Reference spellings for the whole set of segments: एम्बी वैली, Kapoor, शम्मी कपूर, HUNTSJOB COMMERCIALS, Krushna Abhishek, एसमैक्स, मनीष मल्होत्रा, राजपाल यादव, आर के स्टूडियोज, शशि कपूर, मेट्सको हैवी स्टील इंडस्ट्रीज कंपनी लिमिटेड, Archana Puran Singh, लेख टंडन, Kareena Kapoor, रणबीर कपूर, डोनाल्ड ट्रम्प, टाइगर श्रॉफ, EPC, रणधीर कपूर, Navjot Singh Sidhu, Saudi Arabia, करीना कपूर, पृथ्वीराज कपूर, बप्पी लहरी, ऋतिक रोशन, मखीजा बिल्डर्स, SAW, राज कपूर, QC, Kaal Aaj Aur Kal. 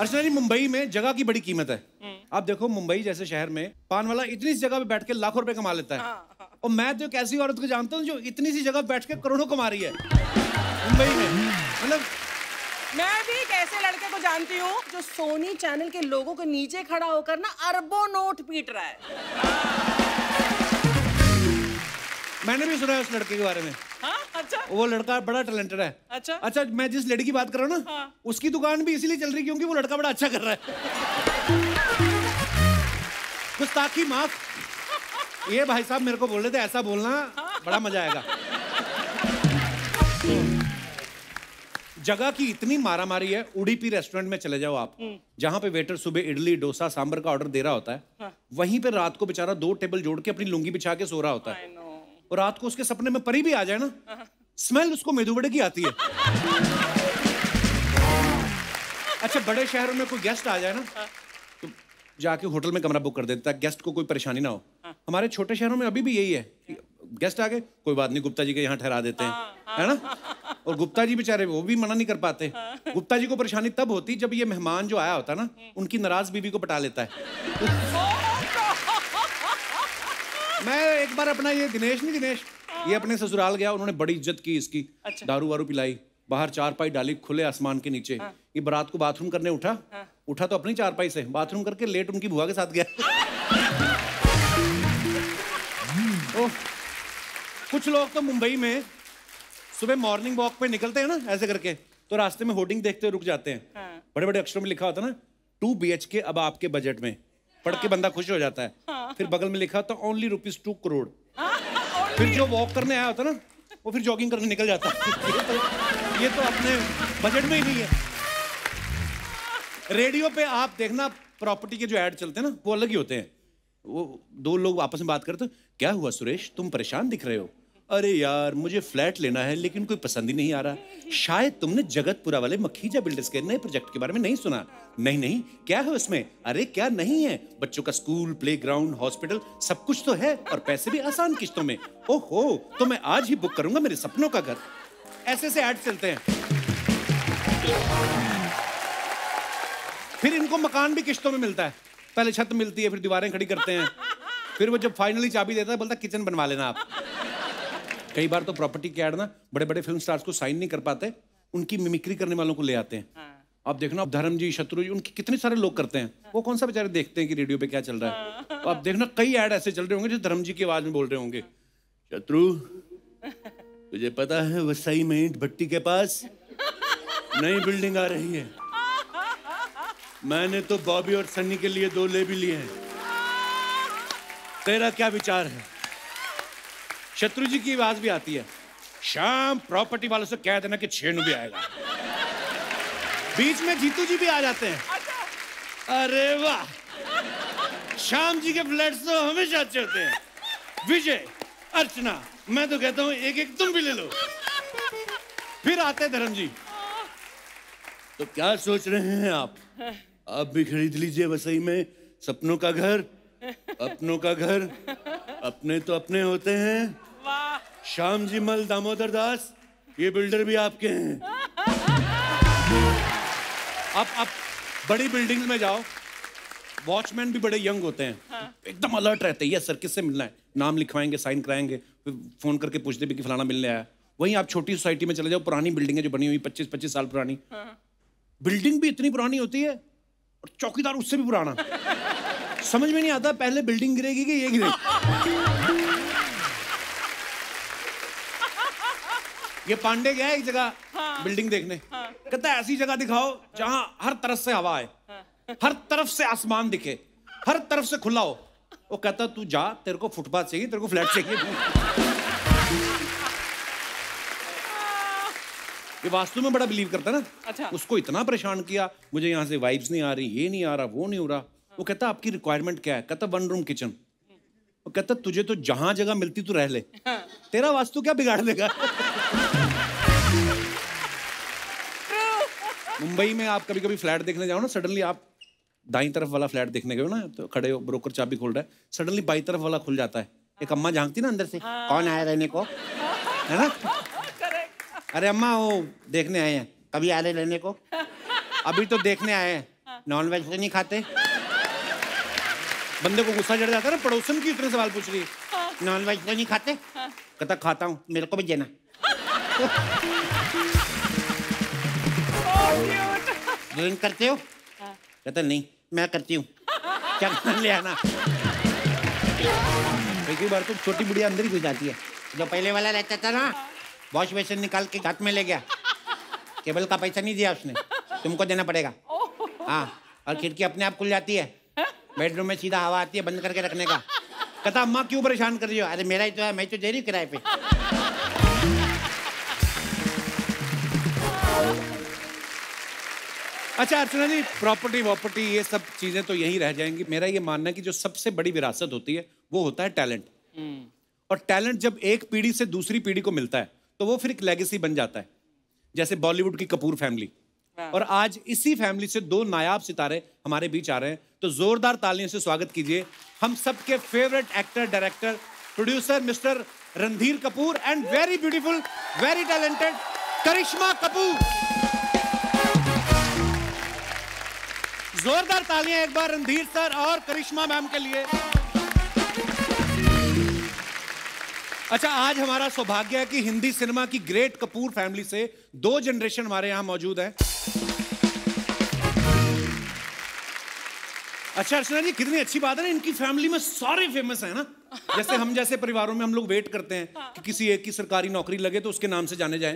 अर्चना जी, मुंबई में जगह की बड़ी कीमत है। आप देखो मुंबई जैसे शहर में पान वाला इतनी सी जगह पे बैठ के लाखों रुपए कमा लेता है, और मैं तो कैसी औरत को जानता हूँ जो इतनी सी जगह बैठ के करोड़ों कमा रही है मुंबई में। मतलब मैं भी एक ऐसे लड़के को जानती हूँ जो सोनी चैनल के लोगों के नीचे खड़ा होकर ना अरबों नोट पीट रहा है। मैंने भी सुना है उस लड़के के बारे में। अच्छा, वो लड़का बड़ा टैलेंटेड है। अच्छा अच्छा, मैं जिस लड़की की बात कर रहा हूँ ना, उसकी दुकान भी इसीलिए चल रही क्योंकि वो लड़का बड़ा अच्छा कर रहा है। गुस्ताखी माफ, ये भाई साहब मेरे को बोल रहे थे ऐसा बोलना, बड़ा मजा आएगा। जगह की इतनी मारामारी है। उडीपी रेस्टोरेंट में चले जाओ आप, जहाँ पे वेटर सुबह इडली डोसा सांबर का ऑर्डर दे रहा होता है, वहीं पे रात को बेचारा दो टेबल जोड़ के अपनी लुंगी बिछा के सो रहा होता है, और रात को उसके सपने में परी भी आ जाए ना, स्मेल उसको मेदू बड़े की आती है। अच्छा, बड़े शहरों में कोई गेस्ट आ जाए ना तो जाके होटल में कमरा बुक कर देता है, गेस्ट को कोई परेशानी ना हो। हमारे छोटे शहरों में अभी भी यही है कि गेस्ट आ गए, कोई बात नहीं, गुप्ता जी के यहाँ ठहरा देते हैं, है ना। और गुप्ता जी बेचारे वो भी मना नहीं कर पाते। गुप्ता जी को परेशानी तब होती जब ये मेहमान जो आया होता ना, उनकी नाराज बीवी को पटा लेता है। मैं एक बार अपना ये दिनेश ये अपने ससुराल गया, उन्होंने बड़ी इज्जत की इसकी। अच्छा। दारू वारू पिलाई, बाहर चारपाई डाली खुले आसमान के नीचे। हाँ। ये बारात को बाथरूम करने उठा। हाँ। उठा तो अपनी चारपाई से, बाथरूम करके लेट उनकी बुआ के साथ गया। ओह, कुछ लोग तो मुंबई में सुबह मॉर्निंग वॉक पे निकलते हैं ना ऐसे करके, तो रास्ते में होर्डिंग देखते हुए रुक जाते हैं। हाँ। बड़े बड़े अक्षरों में लिखा होता ना, 2 BHK अब आपके बजट में, पढ़ के बंदा खुश हो जाता है। हाँ। फिर बगल में लिखा था ओनली ₹2 करोड़। हाँ, फिर जो वॉक करने आया होता ना वो फिर जॉगिंग करने निकल जाता। ये तो अपने बजट में ही नहीं है। रेडियो पे आप देखना प्रॉपर्टी के जो ऐड चलते हैं ना वो अलग ही होते हैं। वो दो लोग आपस में बात करते, क्या हुआ सुरेश तुम परेशान दिख रहे हो, अरे यार मुझे फ्लैट लेना है लेकिन कोई पसंद ही नहीं आ रहा, शायद तुमने जगतपुरा वाले मखीजा बिल्डर्स के नए प्रोजेक्ट के बारे में नहीं सुना, नहीं नहीं क्या है उसमें, अरे क्या नहीं है, बच्चों का स्कूल प्लेग्राउंड हॉस्पिटल सब कुछ तो है, और पैसे भी आसान किस्तों में, ओहो तो मैं आज ही बुक करूंगा मेरे सपनों का घर। ऐसे से ऐड चलते हैं। फिर इनको मकान भी किस्तों में मिलता है, पहले छत मिलती है फिर दीवारें खड़ी करते हैं, फिर वो जब फाइनली चाबी देता है बोलता किचन बनवा लेना आप। कई बार तो प्रॉपर्टी के ऐड ना बड़े बड़े फिल्म स्टार्स को साइन नहीं कर पाते, उनकी मिमिक्री करने वालों को ले आते हैं। हाँ। आप देखना धर्म जी शत्रु जी उनके कितने सारे लोग करते हैं। हाँ। वो कौन सा बेचारे देखते हैं कि रेडियो पे क्या चल रहा है। हाँ। आप देखना कई ऐड ऐसे चल रहे होंगे जो धर्म जी की आवाज में बोल रहे होंगे, शत्रु तुझे पता है वसई में ईंट भट्टी के पास नई बिल्डिंग आ रही है, मैंने तो बॉबी और सन्नी के लिए 2 ले भी लिए हैं, तेरा क्या विचार है। शत्रु जी की आवाज भी आती है, शाम प्रॉपर्टी वालों से कह देना कि छेनू भी आएगा। बीच में जीतू जी भी आ जाते हैं, अरे वाह शाम जी के फ्लैट्स तो हमेशा अच्छे होते हैं, विजय अर्चना मैं तो कहता हूँ एक एक तुम भी ले लो। फिर आते हैं धर्म जी, तो क्या सोच रहे हैं आप भी खरीद लीजिए वसई में सपनों का घर, अपनों का घर, अपने तो अपने होते हैं, श्याम जी मल दामोदर दास ये बिल्डर भी आपके हैं। आप बड़ी बिल्डिंग्स में जाओ, वॉचमैन भी बड़े यंग होते हैं। हाँ। एकदम अलर्ट रहते हैं, यस सर किससे मिलना है, नाम लिखवाएंगे साइन कराएंगे, फिर फोन करके पूछते भी कि फलाना मिलने आया। वहीं आप छोटी सोसाइटी में चले जाओ, पुरानी बिल्डिंगें जो बनी हुई 25-25 साल पुरानी। हाँ। बिल्डिंग भी इतनी पुरानी होती है और चौकीदार उससे भी पुराना। समझ में नहीं आता पहले बिल्डिंग गिरेगी कि ये गिरेगी। ये पांडे गया एक जगह। हाँ। बिल्डिंग देखने। हाँ। कहता है ऐसी जगह दिखाओ जहां हर तरफ से हवा आए। हाँ। हर तरफ से आसमान दिखे, हर तरफ से खुला हो। वो कहता तू जा, तेरे को फुटपाथ चाहिए, तेरे को फ्लैट चाहिए। ये वास्तु में बड़ा बिलीव करता ना। अच्छा। उसको इतना परेशान किया, मुझे यहाँ से वाइब्स नहीं आ रही, ये नहीं आ रहा, वो नहीं हो रहा। वो कहता आपकी रिक्वायरमेंट क्या है, कहता 1 रूम किचन। वो कहता तुझे तो जहां जगह मिलती तू रह ले। हाँ। तेरा वास्तु क्या बिगाड़ देगा। मुंबई में आप कभी कभी फ्लैट देखने जाओ ना, सडनली आप दाईं तरफ वाला फ्लैट देखने गए ना, तो खड़े हो, ब्रोकर चाबी खोल रहा है, सडनली बाईं तरफ वाला खुल जाता है। एक अम्मा झांकती ना अंदर से, कौन आया रहने को, है ना। अरे अम्मा वो देखने आए हैं, कभी आए रहने को, अभी तो देखने आए हैं। Non-veg तो नहीं खाते? बंदे को गुस्सा चढ़ जाता है ना पड़ोसन की इतने सवाल पूछ रही है। Non-veg तो नहीं खाते? कहता खाता हूँ मेरे को भी देना। Join करते हो? कहता नहीं मैं करती हूँ। क्या कर लिया ना? एक ही बार तो छोटी बुढ़िया अंदर ही घुस जाती है। जो पहले वाला रहता था ना वॉश बेसिन निकाल के घाट में ले गया। केबल का पैसा नहीं दिया उसने, तुमको देना पड़ेगा। हाँ, और खिड़की अपने आप खुल जाती है, बेडरूम में सीधा हवा आती है, बंद करके रखने का। कहता अम्मा क्यों परेशान कर रही हो? अरे मेरा ही तो है, मैं तो दे रही हूँ किराए पे। अच्छा अर्चना जी, प्रॉपर्टी वॉपर्टी ये सब चीज़ें तो यहीं रह जाएंगी। मेरा ये मानना है कि जो सबसे बड़ी विरासत होती है वो होता है टैलेंट। और टैलेंट जब एक पीढ़ी से दूसरी पीढ़ी को मिलता है तो वो फिर एक लेगेसी बन जाता है, जैसे बॉलीवुड की कपूर फैमिली। और आज इसी फैमिली से दो नायाब सितारे हमारे बीच आ रहे हैं, तो जोरदार तालियों से स्वागत कीजिए हम सबके favourite actor, director, producer mister रणधीर कपूर and very beautiful, very talented Karisma Kapoor. जोरदार तालियां एक बार रणधीर सर और करिश्मा मैम के लिए। अच्छा, आज हमारा सौभाग्य है कि हिंदी सिनेमा की ग्रेट कपूर फैमिली से दो जनरेशन हमारे यहाँ मौजूद है। अच्छा अर्चना जी, कितनी अच्छी बात है ना, इनकी फैमिली में सारे फेमस हैं ना। जैसे हम जैसे परिवारों में हम लोग वेट करते हैं कि किसी एक की सरकारी नौकरी लगे तो उसके नाम से जाने जाएं।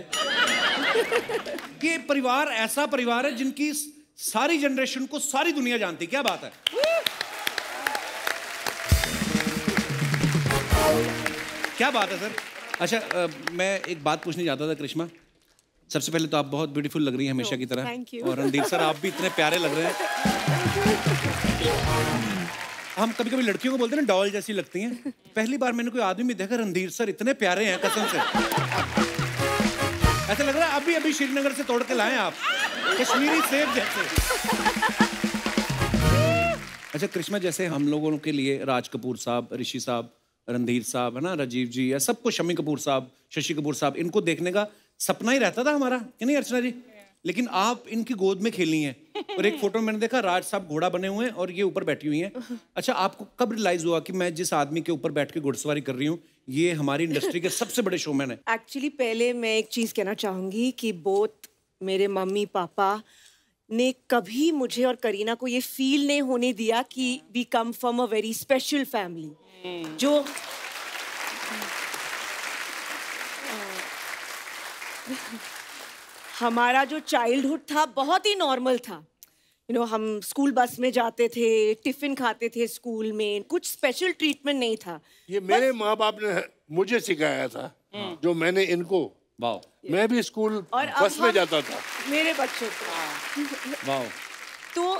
ये परिवार ऐसा परिवार है जिनकी सारी जनरेशन को सारी दुनिया जानती। क्या बात है, क्या बात है सर। अच्छा मैं एक बात पूछने जाता था करिश्मा, सबसे पहले तो आप बहुत ब्यूटीफुल लग रही हैं हमेशा की तरह। Thank you. और रणधीर सर आप भी इतने प्यारे लग रहे हैं। हम कभी कभी लड़कियों को बोलते हैं ना डॉल जैसी लगती हैं। पहली बार मैंने कोई आदमी में देखा रणधीर सर इतने प्यारे हैं, कसम से ऐसा लग रहा है अभी अभी श्रीनगर से तोड़ के लाए आप, कश्मीरी सेब जैसे। अच्छा करिश्मा, जैसे हम लोगों के लिए राज कपूर साहब, ऋषि साहब, रणधीर साहब है ना, राजीव जी है, सबको शम्मी कपूर साहब, शशि कपूर साहब, इनको देखने का सपना ही रहता था हमारा, कि नहीं अर्चना जी? लेकिन आप इनकी गोद में खेली हैं। और एक फोटो में मैंने देखा राज साहब घोड़ा बने हुए हैं और ये ऊपर बैठी हुई हैं। अच्छा आपको कब रियलाइज हुआ कि मैं जिस आदमी के ऊपर बैठ के घुड़सवारी कर रही हूँ ये हमारी इंडस्ट्री के सबसे बड़े शोमैन है? एक्चुअली पहले मैं एक चीज़ कहना चाहूँगी कि बोथ मेरे मम्मी पापा ने कभी मुझे और करीना को ये फील नहीं होने दिया कि we come from a very special family. जो हमारा जो चाइल्डहुड था बहुत ही नॉर्मल था। यू नो, हम स्कूल बस में जाते थे, टिफिन खाते थे स्कूल में, कुछ स्पेशल ट्रीटमेंट नहीं था। ये मेरे माँ बाप ने मुझे सिखाया था जो मैंने इनको। वाओ, मैं भी स्कूल बस में जाता था मेरे बच्चों को। वाओ। तो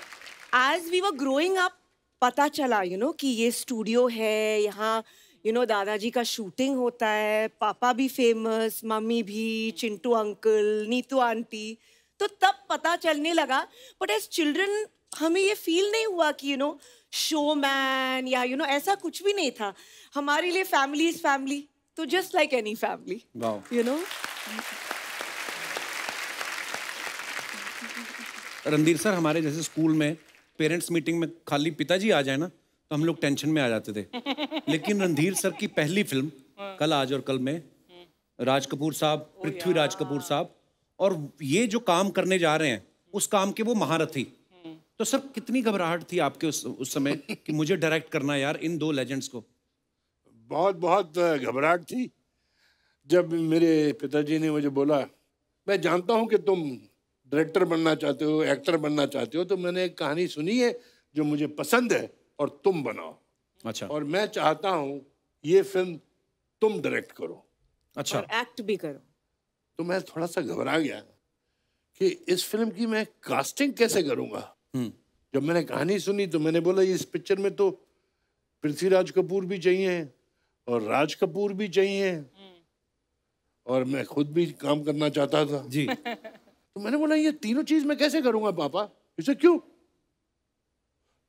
as we were growing up पता चला यू नो कि ये स्टूडियो है, यहाँ यू नो दादाजी का शूटिंग होता है, पापा भी फेमस, मम्मी भी, चिंटू अंकल, नीतू आंटी। तो तब पता चलने लगा, बट एज चिल्ड्रन हमें ये फील नहीं हुआ कि यू नो शोमैन या यू नो ऐसा कुछ भी नहीं था। हमारे लिए फैमिली इज फैमिली, तो just like any family you know. Randhir sir, हमारे जैसे स्कूल में पेरेंट्स मीटिंग में खाली पिताजी आ जाए ना तो हम लोग टेंशन में आ जाते थे। लेकिन रणधीर सर की पहली फिल्म काल आज और कल में राज कपूर साहब, पृथ्वीराज कपूर साहब, और ये जो काम करने जा रहे हैं उस काम के वो महारथी। तो सर कितनी घबराहट थी आपके उस समय कि मुझे डायरेक्ट करना यार इन दो लेजेंड्स को? बहुत बहुत घबराहट थी। जब मेरे पिताजी ने मुझे बोला मैं जानता हूँ कि तुम डायरेक्टर बनना चाहते हो, एक्टर बनना चाहते हो, तो मैंने एक कहानी सुनी है जो मुझे पसंद है और तुम बनाओ। अच्छा। और मैं चाहता हूँ ये फिल्म तुम डायरेक्ट करो। अच्छा। और एक्ट भी करो। तो मैं थोड़ा सा घबरा गया कि इस फिल्म की मैं कास्टिंग कैसे करूँगा। जब मैंने कहानी सुनी तो मैंने बोला इस पिक्चर में तो पृथ्वीराज कपूर भी चाहिए और राज कपूर भी चाहिए और मैं खुद भी काम करना चाहता था। जी। तो मैंने बोला ये तीनों चीज़ मैं कैसे करूँगा पापा? इसे क्यों,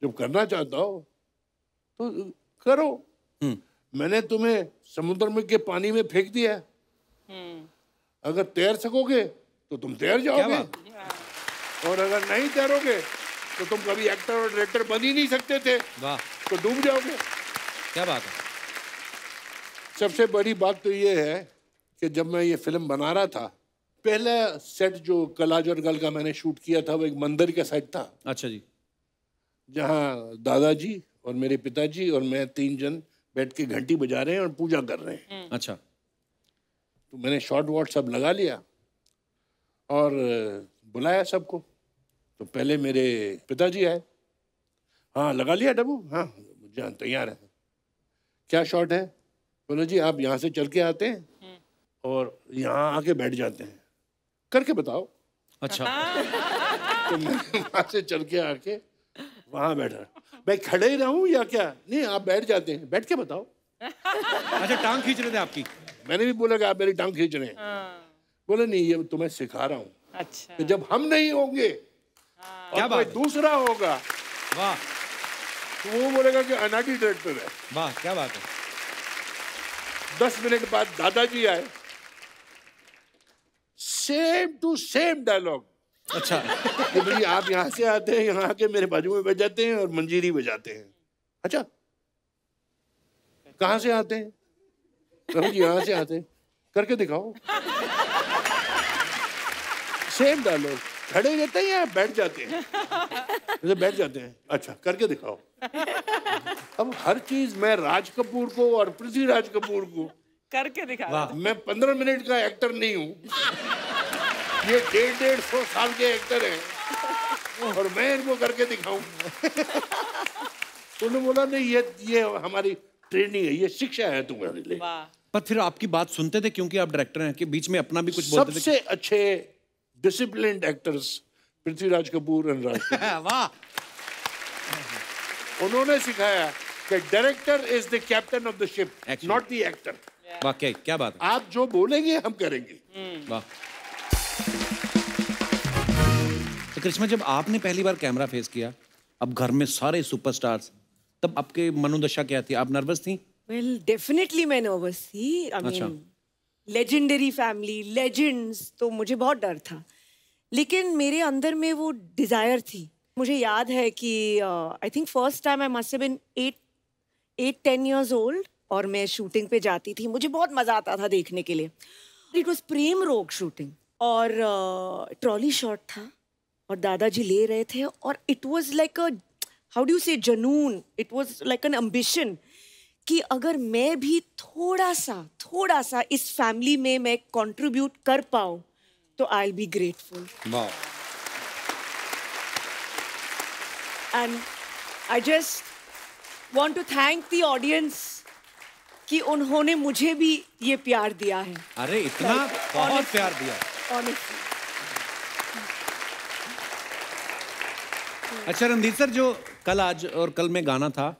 जब करना चाहता हो तो करो। मैंने तुम्हें समुद्र में के पानी में फेंक दिया। अगर तैर सकोगे तो तुम तैर जाओगे और अगर नहीं तैरोगे तो तुम कभी एक्टर और डायरेक्टर बन ही नहीं सकते थे, तो डूब जाओगे। क्या बात है। सबसे बड़ी बात तो ये है कि जब मैं ये फिल्म बना रहा था, पहला सेट जो काल आज और कल का मैंने शूट किया था वो एक मंदिर का सेट था। अच्छा जी। जहाँ दादाजी और मेरे पिताजी और मैं तीन जन बैठ के घंटी बजा रहे हैं और पूजा कर रहे हैं। अच्छा। तो मैंने शॉर्ट वॉट सब लगा लिया और बुलाया सबको। तो पहले मेरे पिताजी आए। हाँ लगा लिया डब्बू? हाँ जान तैयार है। क्या शॉट है? बोलो जी आप यहाँ से चल के आते हैं और यहाँ आके बैठ जाते हैं, करके बताओ। अच्छा। तो मैं वहाँ से चल के आके वहाँ बैठा। मैं खड़े ही रहूँ या क्या? नहीं आप बैठ जाते हैं, बैठ के बताओ। अच्छा टांग खींच रहे थे आपकी? मैंने भी बोला कि आप मेरी टांग खींच रहे हैं। बोले नहीं ये तुम्हें सिखा रहा हूँ। अच्छा। जब हम नहीं होंगे और कोई दूसरा होगा, वाह, तो वो बोलेगा कि अनाड़ी डायरेक्टर है। वाह क्या बात है। 10 मिनट बाद दादाजी आए, सेम टू सेम डायलॉग। अच्छा। तो आप यहाँ से आते हैं, यहाँ आके मेरे बाजू में बैठ जाते हैं और मंजीरी बजाते हैं। अच्छा कहाँ से आते हैं? तो यहाँ से आते हैं, करके दिखाओ। Same dialogue. खड़े रहते हैं या बैठ जाते हैं? जैसे बैठ जाते हैं। अच्छा करके दिखाओ। अब हर चीज मैं राज कपूर को और पृथ्वीराज कपूर को करके दिखा। मैं 15 मिनट का एक्टर नहीं हूँ। ये 150 साल के एक्टर हैं और मैं इनको करके दिखाऊं। उन्होंने बोला नहीं ये हमारी ट्रेनिंग है, ये शिक्षा है तुम्हारे लिए। पर फिर आपकी बात सुनते थे क्योंकि आप डायरेक्टर हैं, कि बीच में अपना भी कुछ बोलते थे? सबसे अच्छे डिसिप्लिन्ड एक्टर्स पृथ्वीराज कपूर और राज कपूर। वाह। उन्होंने सिखाया कि director is the captain of the ship, not the actor. वाकई क्या बात है। आप जो बोलेंगे हम करेंगे। वाह। तो करिश्मा जब आपने पहली बार कैमरा फेस किया, अब घर में सारे सुपरस्टार्स, तब आपके मनोदशा क्या थी? आप नर्वस थी? वेल डेफिनेटली मैं नर्वस थी। अच्छा। लेजेंडरी फैमिली, लेजेंड्स, तो मुझे बहुत डर था, लेकिन मेरे अंदर में वो डिज़ायर थी। मुझे याद है कि I think first time I must have been 8-10 years old और मैं शूटिंग पे जाती थी, मुझे बहुत मज़ा आता था देखने के लिए। इट वाज प्रेम रोग शूटिंग और ट्रॉली शॉट था और दादाजी ले रहे थे और it was like a how do you say जनून, it was like an ambition कि अगर मैं भी थोड़ा सा इस फैमिली में मैं कंट्रीब्यूट कर पाऊँ तो I will be grateful. And I just want to thank the audience कि उन्होंने मुझे भी ये प्यार दिया है। अरे इतना बहुत प्यार दिया। अच्छा रणधीर सर, जो कल आज और कल में गाना था,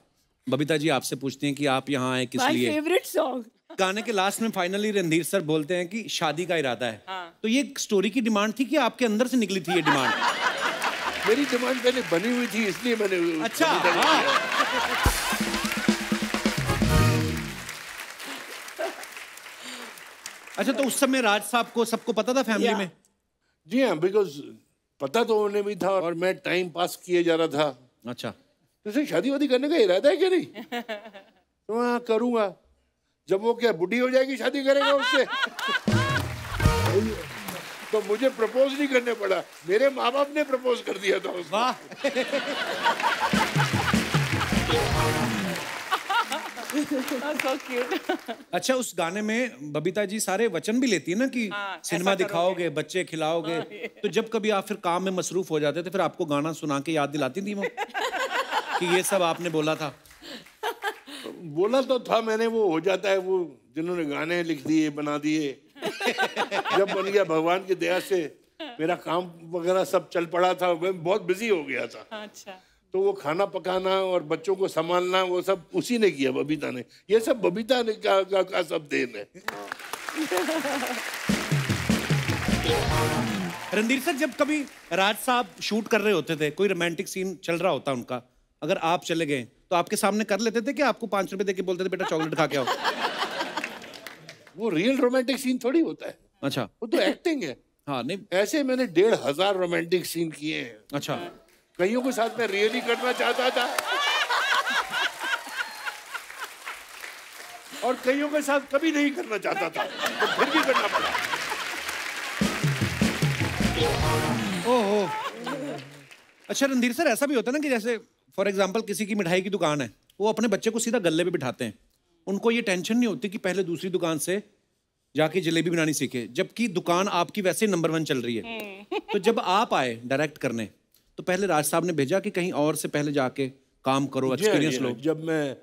बबीता जी आपसे पूछती हैं कि आप यहाँ आए किस लिए? My favorite song। गाने के लास्ट में फाइनली रणधीर सर बोलते हैं कि शादी का इरादा है। हाँ। तो ये स्टोरी की डिमांड थी कि आपके अंदर से निकली थी ये डिमांड? मेरी डिमांड पहले बनी हुई थी, इसलिए मैंने। अच्छा। हाँ। अच्छा तो उस समय राज साहब को सबको पता था फैमिली में? जी हाँ, बिकॉज पता तो उन्हें भी था और मैं टाइम पास किए जा रहा था। अच्छा। तो शादी वादी करने का इरादा है क्या? नहीं तो हाँ करूँगा, जब वो क्या बूढ़ी हो जाएगी शादी करेगा उससे। तो मुझे प्रपोज नहीं करने पड़ा, मेरे माँ बाप ने प्रपोज कर दिया था उसको। वाह। So cute। अच्छा उस गाने में बबीता जी सारे वचन भी लेती है ना कि सिनेमा दिखाओगे, बच्चे खिलाओगे, तो जब कभी आप फिर काम में मसरूफ हो जाते थे फिर आपको गाना सुना के याद दिलाती थी वो कि ये सब आपने बोला था? बोला तो था मैंने, वो हो जाता है वो जिन्होंने गाने लिख दिए बना दिए। जब बन गया भगवान की दया से, मेरा काम वगैरह सब चल पड़ा था, मैं बहुत बिजी हो गया था। अच्छा। तो वो खाना पकाना और बच्चों को संभालना वो सब उसी ने किया, बबीता ने। ये सब बबीता ने का सब देन है। रणधीर सर जब कभी राज साहब शूट कर रहे होते थे, कोई रोमांटिक सीन चल रहा होता उनका, अगर आप चले गए तो आपके सामने कर लेते थे कि आपको 5 रुपए देके बोलते थे बेटा चॉकलेट खा के आओ? वो रियल रोमांटिक सीन थोड़ी होता है। अच्छा। वो तो एक्टिंग है। हाँ नहीं, ऐसे मैंने 1,500 रोमांटिक सीन किए हैं। अच्छा। कईयों के साथ मैं रियली करना चाहता था और कईयों के साथ कभी नहीं करना चाहता था, तो फिर भी करना पड़ा। ओह अच्छा रणधीर सर, ऐसा भी होता है ना कि जैसे फॉर एग्जांपल किसी की मिठाई की दुकान है, वो अपने बच्चे को सीधा गल्ले पे बिठाते हैं, उनको ये टेंशन नहीं होती कि पहले दूसरी दुकान से जाके जलेबी बनानी सीखे, जबकि दुकान आपकी वैसे ही नंबर 1 चल रही है। तो जब आप आए डायरेक्ट करने तो पहले राज साहब ने भेजा कि कहीं और से पहले जाके काम करो, एक्सपीरियंस लो। जब मैं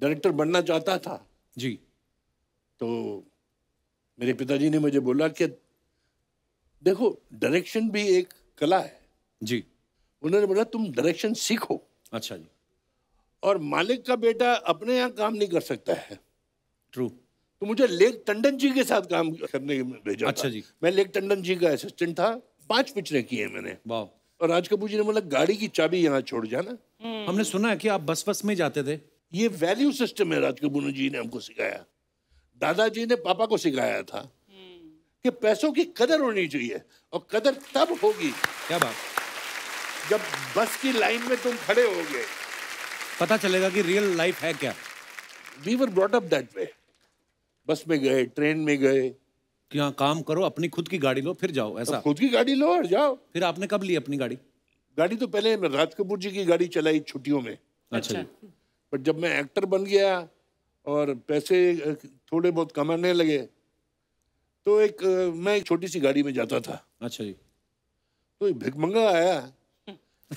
डायरेक्टर बनना चाहता था जी, तो मेरे पिताजी ने मुझे बोला कि देखो डायरेक्शन भी एक कला है जी, उन्होंने बोला तुम डायरेक्शन सीखो। अच्छा जी। और मालिक का बेटा अपने यहाँ काम नहीं कर सकता है। ट्रू। तो मुझे लेख टंडन जी के साथ काम करने भेजा। अच्छा जी। मैं लेख टंडन जी का असिस्टेंट था, 5 पिक्चरें की है मैंने। वाह। और राज कपूर जी ने बोला गाड़ी की चाबी यहाँ छोड़ जाना। हमने सुना है कि आप बस में जाते थे। ये वैल्यू सिस्टम है, राज कपूर जी ने हमको सिखाया, दादाजी ने पापा को सिखाया था कि पैसों की कदर होनी चाहिए, और कदर तब होगी, क्या बात, जब बस की लाइन में तुम खड़े होगे, पता चलेगा कि रियल लाइफ है क्या। We were brought up that way. Bus में गए, ट्रेन में गए कि हाँ काम करो, अपनी खुद की गाड़ी लो फिर जाओ, ऐसा। खुद की गाड़ी लो और जाओ। फिर आपने कब ली अपनी गाड़ी? गाड़ी तो पहले राज कपूर जी की गाड़ी चलाई छुट्टियों में। अच्छा। पर जब मैं एक्टर बन गया और पैसे थोड़े बहुत कमाने लगे तो मैं एक छोटी सी गाड़ी में जाता था। अच्छा जी। तो एक भिखमंगा आया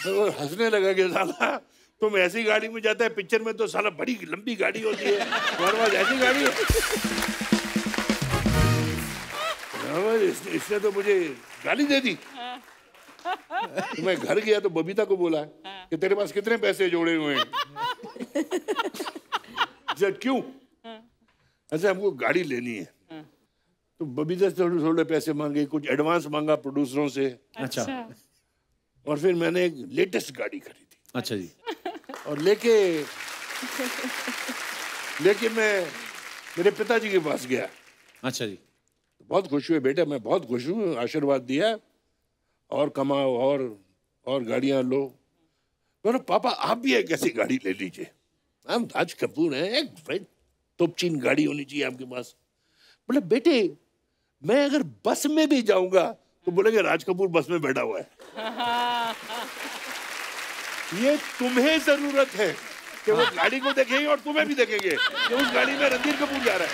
तो हंसने लगा कि साला तुम ऐसी गाड़ी में जाता है, पिक्चर में तो साला बड़ी लंबी गाड़ी होती है, तुम्हारे पास ऐसी गाड़ी है। इसने तो मुझे गाली दे दी। तो मैं घर गया तो बबीता को बोला कि तेरे पास कितने पैसे जोड़े हुए हैं? क्यों? अच्छा हमको गाड़ी लेनी है। तो बबीता से थोड़े पैसे मांगे, कुछ एडवांस मांगा प्रोड्यूसरों से। अच्छा। और फिर मैंने एक लेटेस्ट गाड़ी खरीदी। अच्छा जी। और लेके मैं मेरे पिताजी के पास गया। अच्छा जी। तो बहुत खुश हुए, बेटा मैं बहुत खुश हूँ, आशीर्वाद दिया और कमाओ और गाड़ियाँ लो। बोलो पापा आप भी एक ऐसी गाड़ी ले लीजिए, हम राज कपूर हैं, एक तोपचीन गाड़ी होनी चाहिए आपके पास। बोले बेटे मैं अगर बस में भी जाऊंगा तो बोलेंगे राज कपूर बस में बैठा हुआ है। ये तुम्हें जरूरत है कि वो गाड़ी को देखेंगे और तुम्हें भी देखेंगे कि उस गाड़ी में रणधीर कपूर जा रहा है।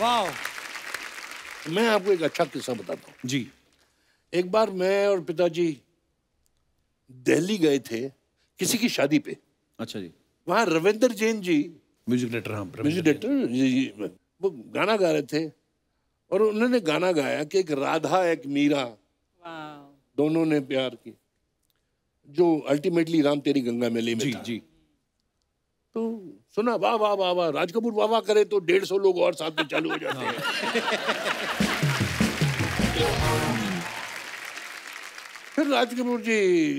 वाह। मैं आपको एक अच्छा किस्सा बताता हूँ जी। एक बार मैं और पिताजी दिल्ली गए थे किसी की शादी पे। अच्छा जी। वहाँ रविंद्र जैन जी म्यूजिक डायरेक्टर जी वो गाना गा रहे थे और उन्होंने गाना गाया कि एक राधा एक मीरा दोनों ने प्यार की, जो अल्टीमेटली राम तेरी गंगा मेले में था। जी। तो सुना वाह वाह वाह वाह, राज कपूर वाह वाह करे तो 150 लोग और साथ में चालू हो जाते हैं। फिर राज कपूर जी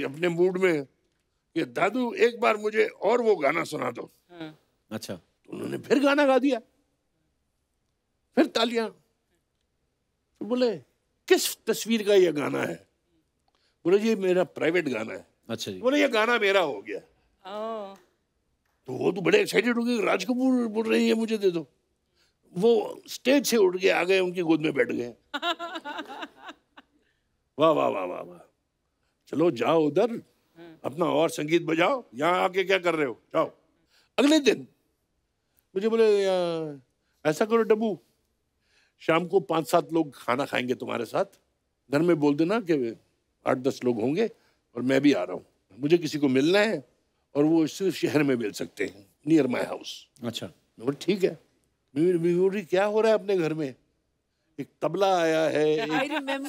अपने मूड में कि दादू एक बार मुझे और वो गाना सुना दो। अच्छा। तो उन्होंने फिर गाना गा दिया, फिर तालियां। तो बोले किस तस्वीर का ये गाना है? बोले जी मेरा प्राइवेट गाना है। अच्छा जी। बोले ये गाना मेरा हो गया। तो वो तो बड़े एक्साइटेड हो गए, राज कपूर बोल रही है मुझे दे दो। वो स्टेज से उठ के आ गए, उनकी गोद में बैठ गए। वाह वाह वाह वाह वाह, चलो जाओ उधर अपना और संगीत बजाओ, यहाँ आके क्या कर रहे हो, जाओ। अगले दिन मुझे बोले ऐसा करो डब्बू, शाम को 5-7 लोग खाना खाएंगे तुम्हारे साथ, घर में बोल देना कि 8-10 लोग होंगे और मैं भी आ रहा हूँ, मुझे किसी को मिलना है और वो सिर्फ शहर में मिल सकते हैं, नियर माई हाउस। अच्छा। ठीक है। क्या हो रहा है अपने घर में? एक तबला आया है, एक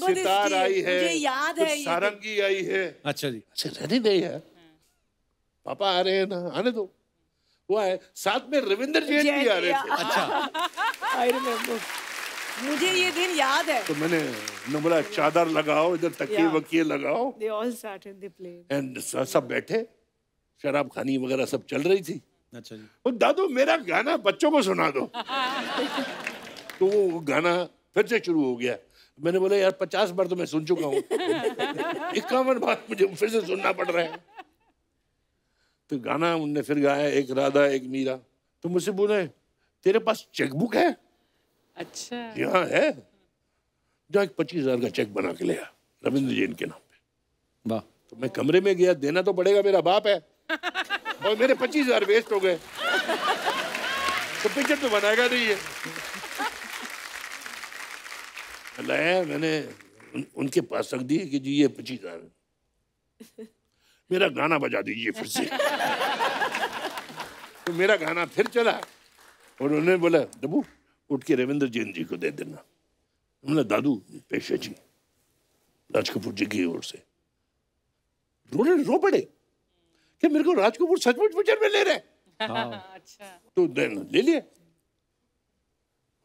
सितार आई है, कुछ सारंगी आई है। अच्छा जी। अच्छा रहने दे यार, पापा आ रहे हैं ना, आने दो। वो आए, साथ में रविंद्र जैन भी आ रहे थे। अच्छा। आई रिमेम्बर, मुझे ये दिन याद है। तो मैंने बोला चादर लगाओ, इधर तकिए वकिए लगाओ, एंड सब बैठे, शराब खानी वगैरह सब चल रही थी। अच्छा जी। और दादू मेरा गाना बच्चों को सुना दो। तो वो गाना फिर से शुरू हो गया, मैंने बोला यार 50 बार तो मैं सुन चुका हूँ, 51 बार मुझे फिर से सुनना पड़ रहा है। तो गाना उनने फिर गाया, एक राधा एक मीरा। तो मुझसे बोले तेरे पास चेकबुक है? अच्छा, यहाँ है, जो एक 25,000 का चेक बना के लिया रविंद्र जैन के नाम पे। वाह। तो मैं कमरे में गया, देना तो पड़ेगा, मेरा बाप है, और मेरे 25,000 वेस्ट हो गए, तो पिक्चर तो बनाएगा नहीं है। लाया, मैंने उनके पास रख दी कि जी ये 25,000, मेरा गाना बजा दीजिए फिर से। तो मेरा गाना फिर चला और उन्होंने बोला डब्बू उठ के रविंद्र जैन जी को दे देना। हमने दादू पेश है जी, राज कपूर जी की ओर से। रोने रो पड़े कि मेरे को राज कपूर सचमुच पिक्चर में ले रहे। अच्छा। तो देना ले लिया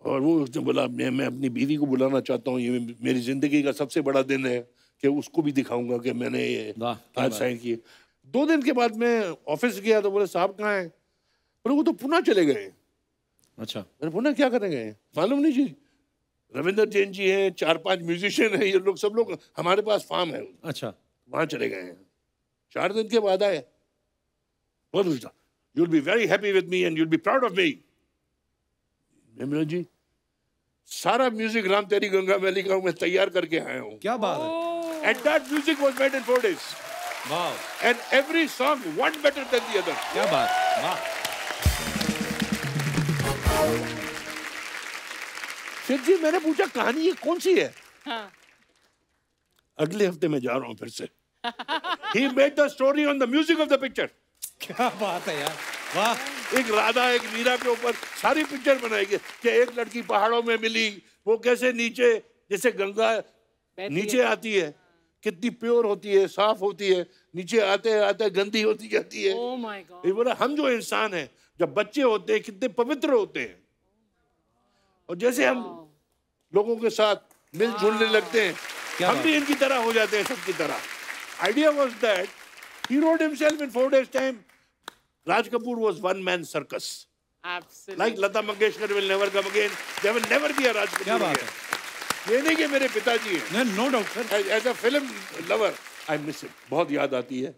और वो उसने बोला मैं अपनी बीवी को बुलाना चाहता हूँ, ये मेरी जिंदगी का सबसे बड़ा दिन है कि उसको भी दिखाऊंगा कि मैंने ये आज साइन किए। 2 दिन के बाद मैं ऑफिस गया तो बोले साहब कहाँ हैं? बोले वो तो पुणे चले गए। अच्छा। मैंने पुणे क्या करने गए मालूम नहीं जी। रविंद्र जैन जी हैं, 4-5 म्यूजिशियन हैं, ये लोग सब लोग हमारे पास फार्म है। अच्छा। वहाँ चले गए हैं। 4 दिन के बाद आए, बहुत खुश था। You will be very happy with me and you will be proud of me. मैं जी सारा म्यूजिक राम तेरी गंगा वैली का मैं तैयार करके आया हूँ। क्या बात है। And that music was made in 4 days। Wow. And every song one better than the other. क्या बात। वाह। सिद्ध जी मैंने पूछा कहानी ये कौन सी है? हाँ। अगले हफ्ते मैं जा रहा हूँ फिर से। He made the story on the music of the picture। क्या बात है यार, वाह। एक राधा एक मीरा के ऊपर सारी पिक्चर बनाएगी कि एक लड़की पहाड़ों में मिली, वो कैसे नीचे जैसे गंगा नीचे आती है, कितनी प्योर होती है, साफ होती है, नीचे आते आते गंदी होती जाती है। Oh my God। ये बोला हम जो इंसान हैं जब बच्चे होते हैं कितने पवित्र होते हैं, और जैसे हम लोगों के साथ मिलजुलने लगते हैं हम भी इनकी तरह हो जाते हैं, सबकी तरह। Idea was that he wrote himself in 4 days time। Raj Kapoor was one man circus। Absolutely। Like Lata Mangeshkar will never come again, there will never be a Raj Kapoor। क्या बात है। ये नहीं कि मेरे पिताजी हैं। No doubt sir। As a film lover I miss it। बहुत याद आती है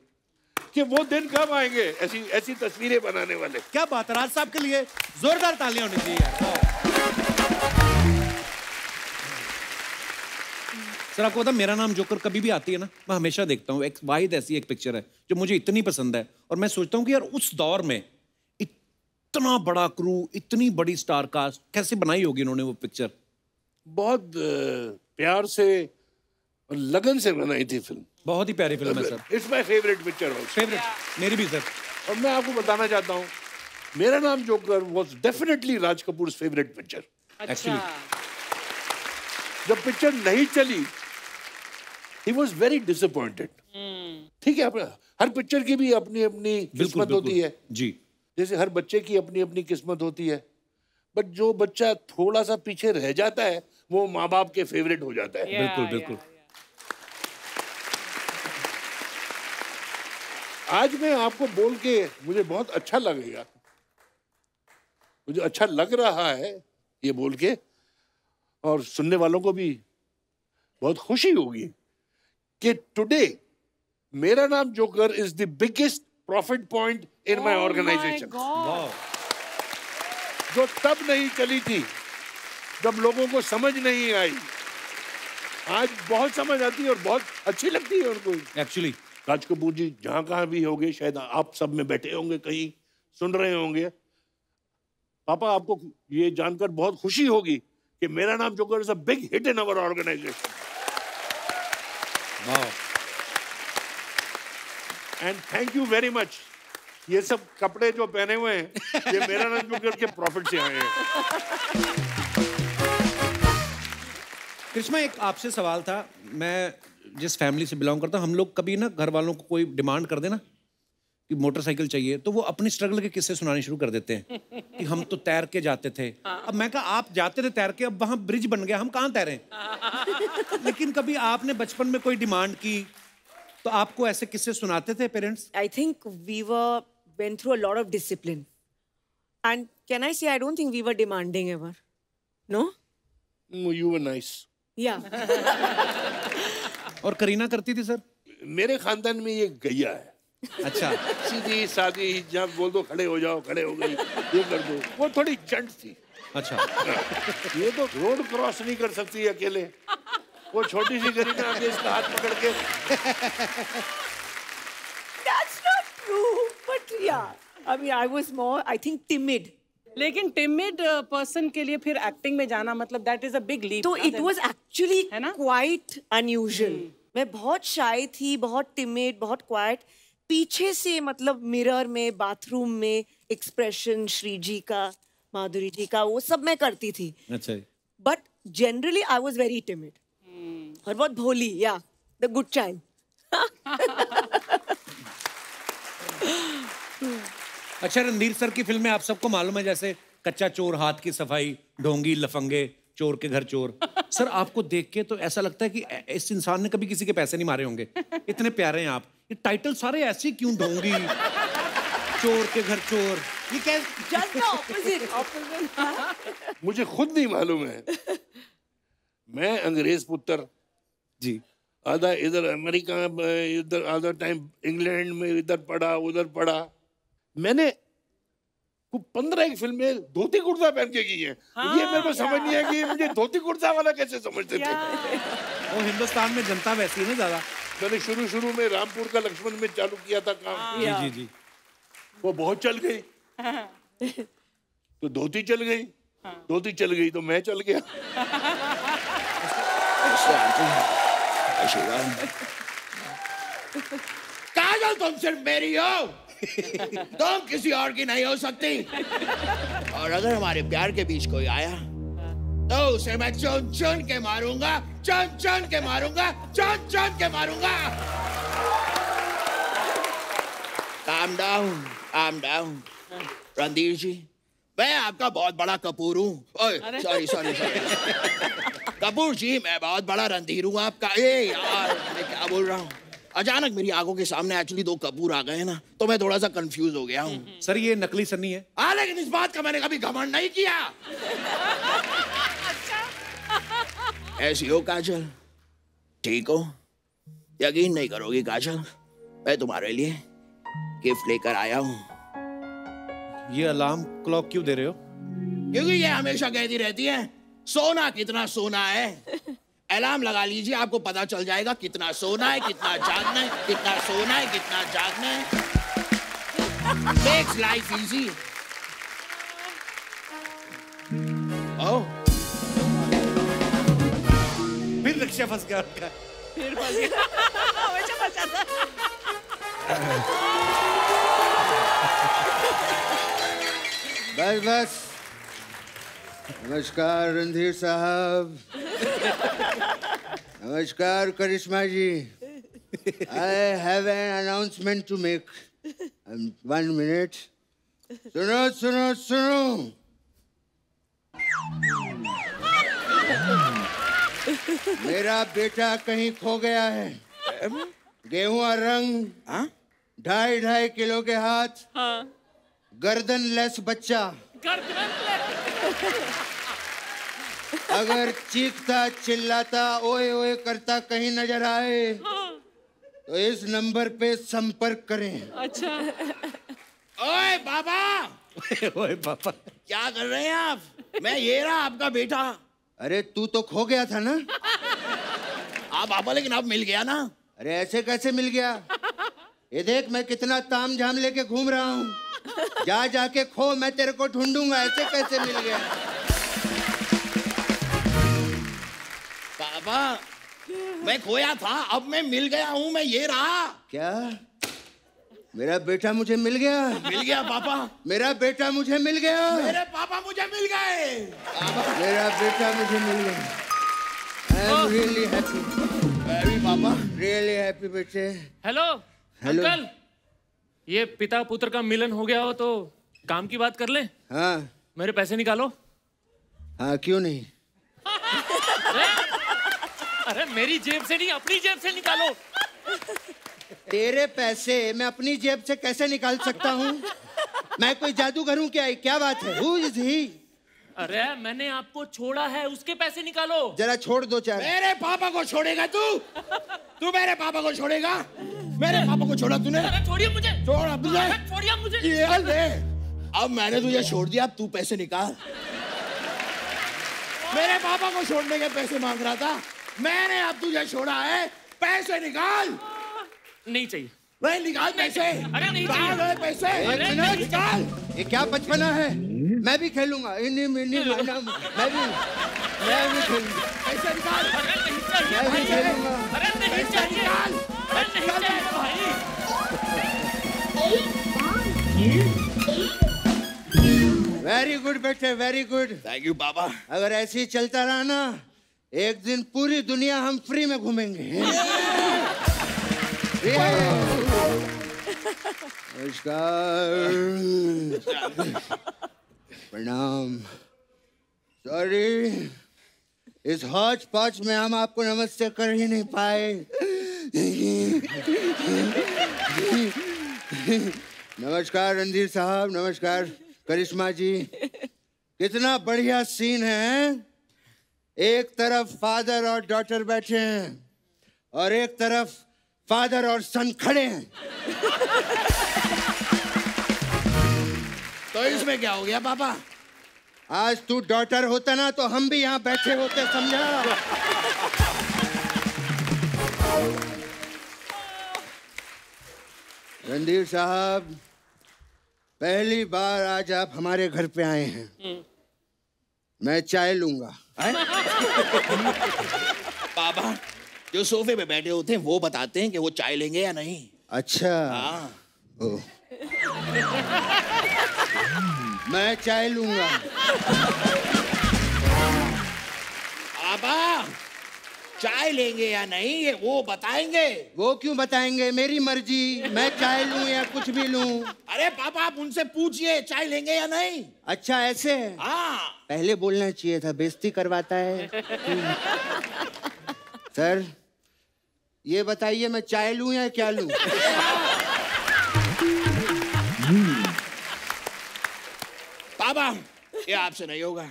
कि वो दिन कब आएंगे ऐसी ऐसी तस्वीरें बनाने वाले। क्या बात है, राज साहब के लिए जोरदार तालियां होनी चाहिए यार। सर आपको पता मेरा नाम जोकर कभी भी आती है ना, मैं हमेशा देखता हूँ। एक वाहिद ऐसी एक पिक्चर है जो मुझे इतनी पसंद है, और मैं सोचता हूँ कि यार उस दौर में इतना बड़ा क्रू, इतनी बड़ी स्टार कास्ट कैसे बनाई होगी इन्होंने वो पिक्चर। बहुत प्यार से और लगन से बनाई थी फिल्म। बहुत ही प्यारी फिल्म है sir. It's my favourite picture. Favourite मेरी भी सर। और मैं आपको बताना चाहता हूँ Mera Naam Joker was definitely राज कपूर favourite picture. Actually जब पिक्चर नहीं चली he was very disappointed। ठीक है, अपना हर पिक्चर की भी अपनी अपनी किस्मत होती है जी, जैसे हर बच्चे की अपनी अपनी किस्मत होती है। बट जो बच्चा थोड़ा सा पीछे रह जाता है वो माँ बाप के फेवरेट हो जाता है। बिल्कुल बिल्कुल। आज मैं आपको बोल के मुझे बहुत अच्छा लगेगा, मुझे अच्छा लग रहा है ये बोल के, और सुनने वालों को भी बहुत खुशी होगी कि today Mera Naam joker is the biggest profit point in my organisation. जो तब नहीं चली थी जब लोगों को समझ नहीं आई, आज बहुत समझ आती है और बहुत अच्छी लगती है उनको। एक्चुअली राज कपूर जी जहाँ कहाँ भी होंगे, शायद आप सब में बैठे होंगे, कहीं सुन रहे होंगे, पापा आपको ये जानकर बहुत खुशी होगी कि Mera Naam joker is a big hit in our organisation. And thank you very much. ये सब कपड़े जो पहने हुए हैं ये मेरा नाम जोकर के प्रॉफिट से आए हैं। कृष्णा एक आपसे सवाल था, मैं जिस फैमिली से बिलोंग करता हूँ हम लोग कभी ना घर वालों को कोई डिमांड कर देना कि मोटरसाइकिल चाहिए तो वो अपनी स्ट्रगल के किस्से सुनाने शुरू कर देते हैं कि हम तो तैर के जाते थे। अब मैं कहा आप जाते थे तैर के, अब वहाँ ब्रिज बन गया, हम कहाँ तैरें। लेकिन कभी आपने बचपन में कोई डिमांड की तो आपको ऐसे किस्से सुनाते थे parents? I think we were went through a lot of discipline and can I say I don't think we were demanding ever. No, you were nice. Yeah. And Kareena करती थी sir? मेरे खानदान में ये गया है। अच्छा। सीधी सादी जहाँ बोल दो खड़े हो जाओ खड़े हो गई ये कर दो वो थोड़ी चंट थी। अच्छा। ये तो रोड क्रॉस नहीं कर सकती अकेले। वो छोटी सी करीना आगे इसका हाथ पकड़ के। That's not true, but yeah. I mean, I was more, I think, timid. लेकिन timid person के लिए फिर acting में जाना मतलब that is a big leap. तो it was actually quite unusual. मैं बहुत shy थी, बहुत timid, बहुत quiet. पीछे से मतलब mirror में, bathroom में expression श्री जी का, माधुरी जी का वो सब मैं करती थी. अच्छा. But generally I was very timid. और बहुत भोली, yeah, the good child. अच्छा रणधीर सर की फिल्में आप सबको मालूम है जैसे कच्चा चोर हाथ की सफाई ढोंगी लफंगे चोर के घर चोर सर आपको देख के तो ऐसा लगता है कि इस इंसान ने कभी किसी के पैसे नहीं मारे होंगे इतने प्यारे हैं आप ये टाइटल सारे ऐसे क्यों ढोंगी चोर के घर चोर ये क्या just the opposite मुझे खुद नहीं मालूम है मैं अंग्रेज पुत्र जी आधा इधर अमेरिका इधर आधा टाइम इंग्लैंड में इधर पढ़ा उधर पढ़ा मैंने को 15 फिल्में धोती कुर्ता पहन के की हैं ये मेरे को समझ नहीं है कि मुझे धोती कुर्ता वाला कैसे समझते थे वो हिंदुस्तान में जनता वैसी है ना ज़्यादा मैंने शुरू में रामपुर का लक्ष्मण में चालू किया था काम जी जी वो बहुत चल गई तो धोती चल गई तो मैं चल गया कहाँ जाओ तुम सिर्फ मेरी हो तुम किसी और की नहीं हो सकती और अगर हमारे प्यार के बीच कोई आया तो उसे मैं चुन-चुन के मारूंगा चुन-चुन के मारूंगा चुन-चुन के मारूंगा calm down रणधीर जी मैं आपका बहुत बड़ा कपूर हूँ sorry sorry कपूर जी मैं बहुत बड़ा रणधीर हूँ आपका ये यार मैं क्या बोल रहा हूँ अचानक मेरी आंखों के सामने एक्चुअली दो कपूर आ गए हैं ना तो मैं थोड़ा सा कंफ्यूज हो गया हूँ सर ये नकली सन्नी है हाँ लेकिन इस बात का मैंने कभी घमंड नहीं किया ऐसी हो काजल ठीक हो यकीन नहीं करोगी काजल मैं तुम्हारे लिए गिफ्ट लेकर आया हूँ ये अलार्म क्लॉक क्यों दे रहे हो क्योंकि ये हमेशा कहती रहती है सोना कितना सोना है अलार्म लगा लीजिए आपको पता चल जाएगा कितना सोना है कितना जागना है कितना सोना है कितना जागना है makes life easy oh फिर रिक्शा फंस गया फिर फंस गया हमेशा फंसा था बस बस नमस्कार रणधीर साहब नमस्कार करिश्मा जी I have an announcement to make 1 minute सुनो सुनो सुनो मेरा बेटा कहीं खो गया है गेहूँ और रंग 2.5 किलो के हाथ गर्दन लेस बच्चा अगर चीखता चिल्लाता ओए ओए करता कहीं नजर आए तो इस नंबर पे संपर्क करें अच्छा ओए बाबा क्या कर रहे हैं आप मैं ये रहा आपका बेटा अरे तू तो खो गया था ना आप बाबा लेकिन आप मिल गया ना अरे ऐसे कैसे मिल गया ये देख मैं कितना ताम झाम लेके घूम रहा हूँ जा जाके खो मैं तेरे को ढूंढूंगा ऐसे कैसे मिल गया बाबा मैं खोया था अब मैं मिल गया हूँ मैं ये रहा क्या मेरा बेटा मुझे मिल गया पापा मेरा बेटा मुझे मिल गया मेरे पापा मुझे मिल गए मेरा बेटा मुझे मिल गया I am really happy very पापा really happy बेटे हेलो अंकल ये पिता पुत्र का मिलन हो गया हो तो काम की बात कर ले हाँ मेरे पैसे निकालो हाँ क्यों नहीं अरे मेरी जेब से नहीं अपनी जेब से निकालो तेरे पैसे मैं अपनी जेब से कैसे निकाल सकता हूँ मैं कोई जादूगर हूँ क्या बात है Who is he? अरे मैंने आपको छोड़ा है, उसके पैसे निकालो। जरा छोड़ दो चाहे। मेरे पापा को छोड़ेगा तू? तू मेरे पापा को छोड़ेगा? मेरे पापा को छोड़ा तूने? छोड़िए मुझे। छोड़ा तुझे? छोड़िए मुझे। ये ले, अब मैंने तुझे छोड़ दिया, अब तू पैसे निकाल। मेरे पापा को छोड़ने के पैसे मांग रहा था, मैंने अब तुझे छोड़ा है, पैसे निकाल। नहीं चाहिए। नहीं निकाल पैसे। अरे नहीं चाहिए पैसे। निकाल। ये क्या बचपना है? मैं भी खेलूंगा। मैं भी खेलूंगा। पैसे निकाल। अरे नहीं चाहिए। मैं भी खेलूंगा। अरे नहीं चाहिए। अरे नहीं चाहिए भाई। Very good बेटे, very good. Thank you बाबा। अगर ऐसे ही चलता रहा ना, एक दिन पूरी दुनिया हम फ्री में घूमेंगे। नमस्कार, प्रणाम। सॉरी, इस हौच पौच में हम आपको नमस्ते कर ही नहीं पाए। नमस्कार रणधीर साहब, नमस्कार करिश्मा जी। कितना बढ़िया सीन है, एक तरफ फादर और डॉटर बैठे हैं और एक तरफ फादर और सन खड़े हैं। तो इसमें क्या हो गया पापा? आज तू डॉटर होता ना तो हम भी यहाँ बैठे होते, समझा? रणधीर साहब, पहली बार आज आप हमारे घर पे आए हैं। मैं चाय लूंगा। पापा जो सोफे पे बैठे होते हैं वो बताते हैं कि वो चाय लेंगे या नहीं। अच्छा ओ। मैं चाय लूंगा। पापा चाय लेंगे या नहीं ये वो बताएंगे। वो क्यों बताएंगे, मेरी मर्जी, मैं चाय लूं या कुछ भी लूं। अरे पापा आप उनसे पूछिए चाय लेंगे या नहीं। अच्छा ऐसे, हाँ पहले बोलना चाहिए था, बेइज्जती करवाता है। सर ये बताइए मैं चाय लूं या क्या लूं? पापा ये आपसे नहीं होगा।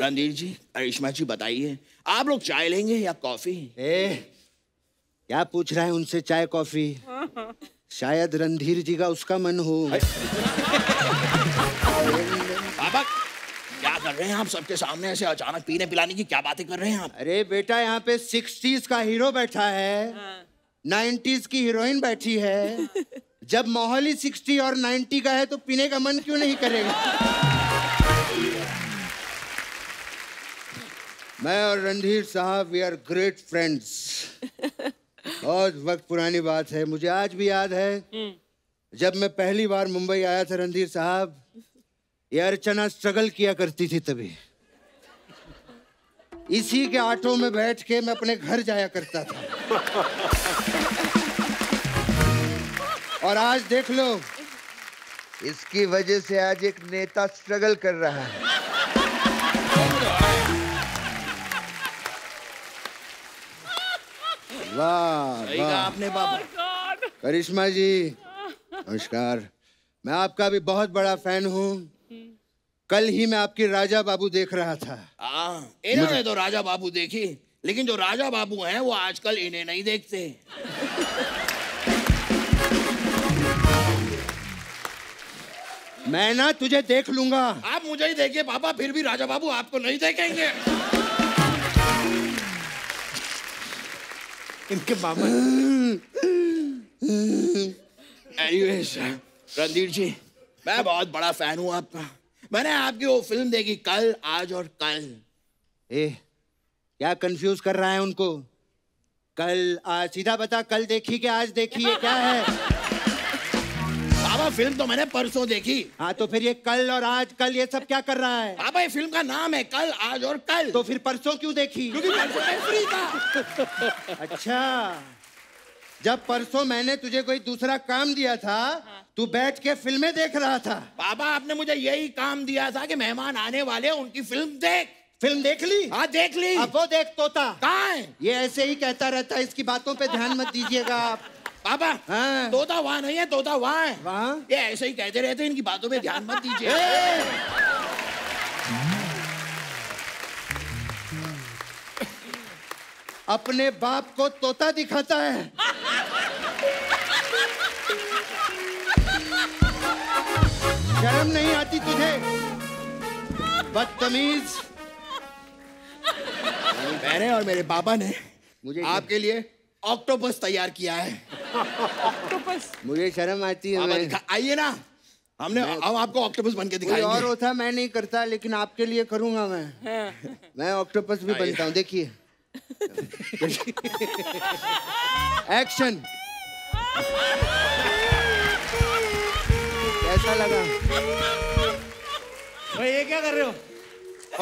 रणधीर जी, करिश्मा जी बताइए आप लोग चाय लेंगे या कॉफी? क्या पूछ रहा है उनसे, चाय कॉफी? शायद रणधीर जी का उसका मन हो। पापा क्या कर रहे हैं आप सबके सामने ऐसे अचानक पीने पिलाने की क्या बातें कर रहे हैं आप? अरे बेटा यहाँ पे 60s का हीरो बैठा है, 90s की हीरोइन बैठी है। जब माहौल ही 60 और 90 का है तो पीने का मन क्यों नहीं करेगा? मैं और रणधीर साहब वी आर ग्रेट फ्रेंड्स। बहुत वक्त पुरानी बात है, मुझे आज भी याद है जब मैं पहली बार मुंबई आया था। रणधीर साहब ये अर्चना स्ट्रगल किया करती थी, तभी इसी के ऑटो में बैठ के मैं अपने घर जाया करता था। और आज देख लो, इसकी वजह से आज एक नेता स्ट्रगल कर रहा है। वाह वाह आपने बाबा। करिश्मा जी नमस्कार, मैं आपका भी बहुत बड़ा फैन हूँ। कल ही मैं आपकी राजा बाबू देख रहा था। इन्होंने तो राजा बाबू देखी, लेकिन जो राजा बाबू हैं वो आजकल इन्हें नहीं देखते। मैं ना तुझे देख लूंगा। आप मुझे ही देखिए पापा, फिर भी राजा बाबू आपको नहीं देखेंगे। इनके बाबा। एनीवेज रणधीर जी मैं बहुत बड़ा फैन हूँ आपका। मैंने आपकी वो फिल्म देखी कल आज और कल। क्या कंफ्यूज कर रहा है उनको? कल आज, सीधा बता कल देखी कि आज देखी, ये क्या है? बाबा फिल्म तो मैंने परसों देखी। हाँ तो फिर ये कल और आज कल ये सब क्या कर रहा है? बाबा ये फिल्म का नाम है कल आज और कल। तो फिर परसों क्यों देखी? क्योंकि परसों मैं फ्री था। अच्छा जब परसों मैंने तुझे कोई दूसरा काम दिया था, तू बैठ के फिल्में देख रहा था। बाबा आपने मुझे यही काम दिया था कि मेहमान आने वाले हैं उनकी फिल्म देख। फिल्म देख ली? हाँ देख ली। अब वो देख तोता कहाँ है? ये ऐसे ही कहता रहता है, इसकी बातों पे ध्यान मत दीजिएगा आप। बाबा हाँ। तोता वहाँ नहीं है, तोता वहाँ है। वहाँ ये ऐसे ही कहते रहते हैं, इनकी बातों पे ध्यान मत दीजिए। अपने बाप को तोता दिखाता है। शर्म नहीं आती तुझे, बदतमीज। मैंने और मेरे बाबा ने मुझे आपके लिए ऑक्टोपस तैयार किया है। ऑक्टोपस? मुझे शर्म आती है। आइए ना, हमने अब आपको ऑक्टोपस बनके दिखाएंगे। और होता मैं नहीं करता, लेकिन आपके लिए करूँगा मैं ऑक्टोपस भी बनता हूँ, देखिए। एक्शन। कैसा लगा? भाई ये क्या कर रहे हो?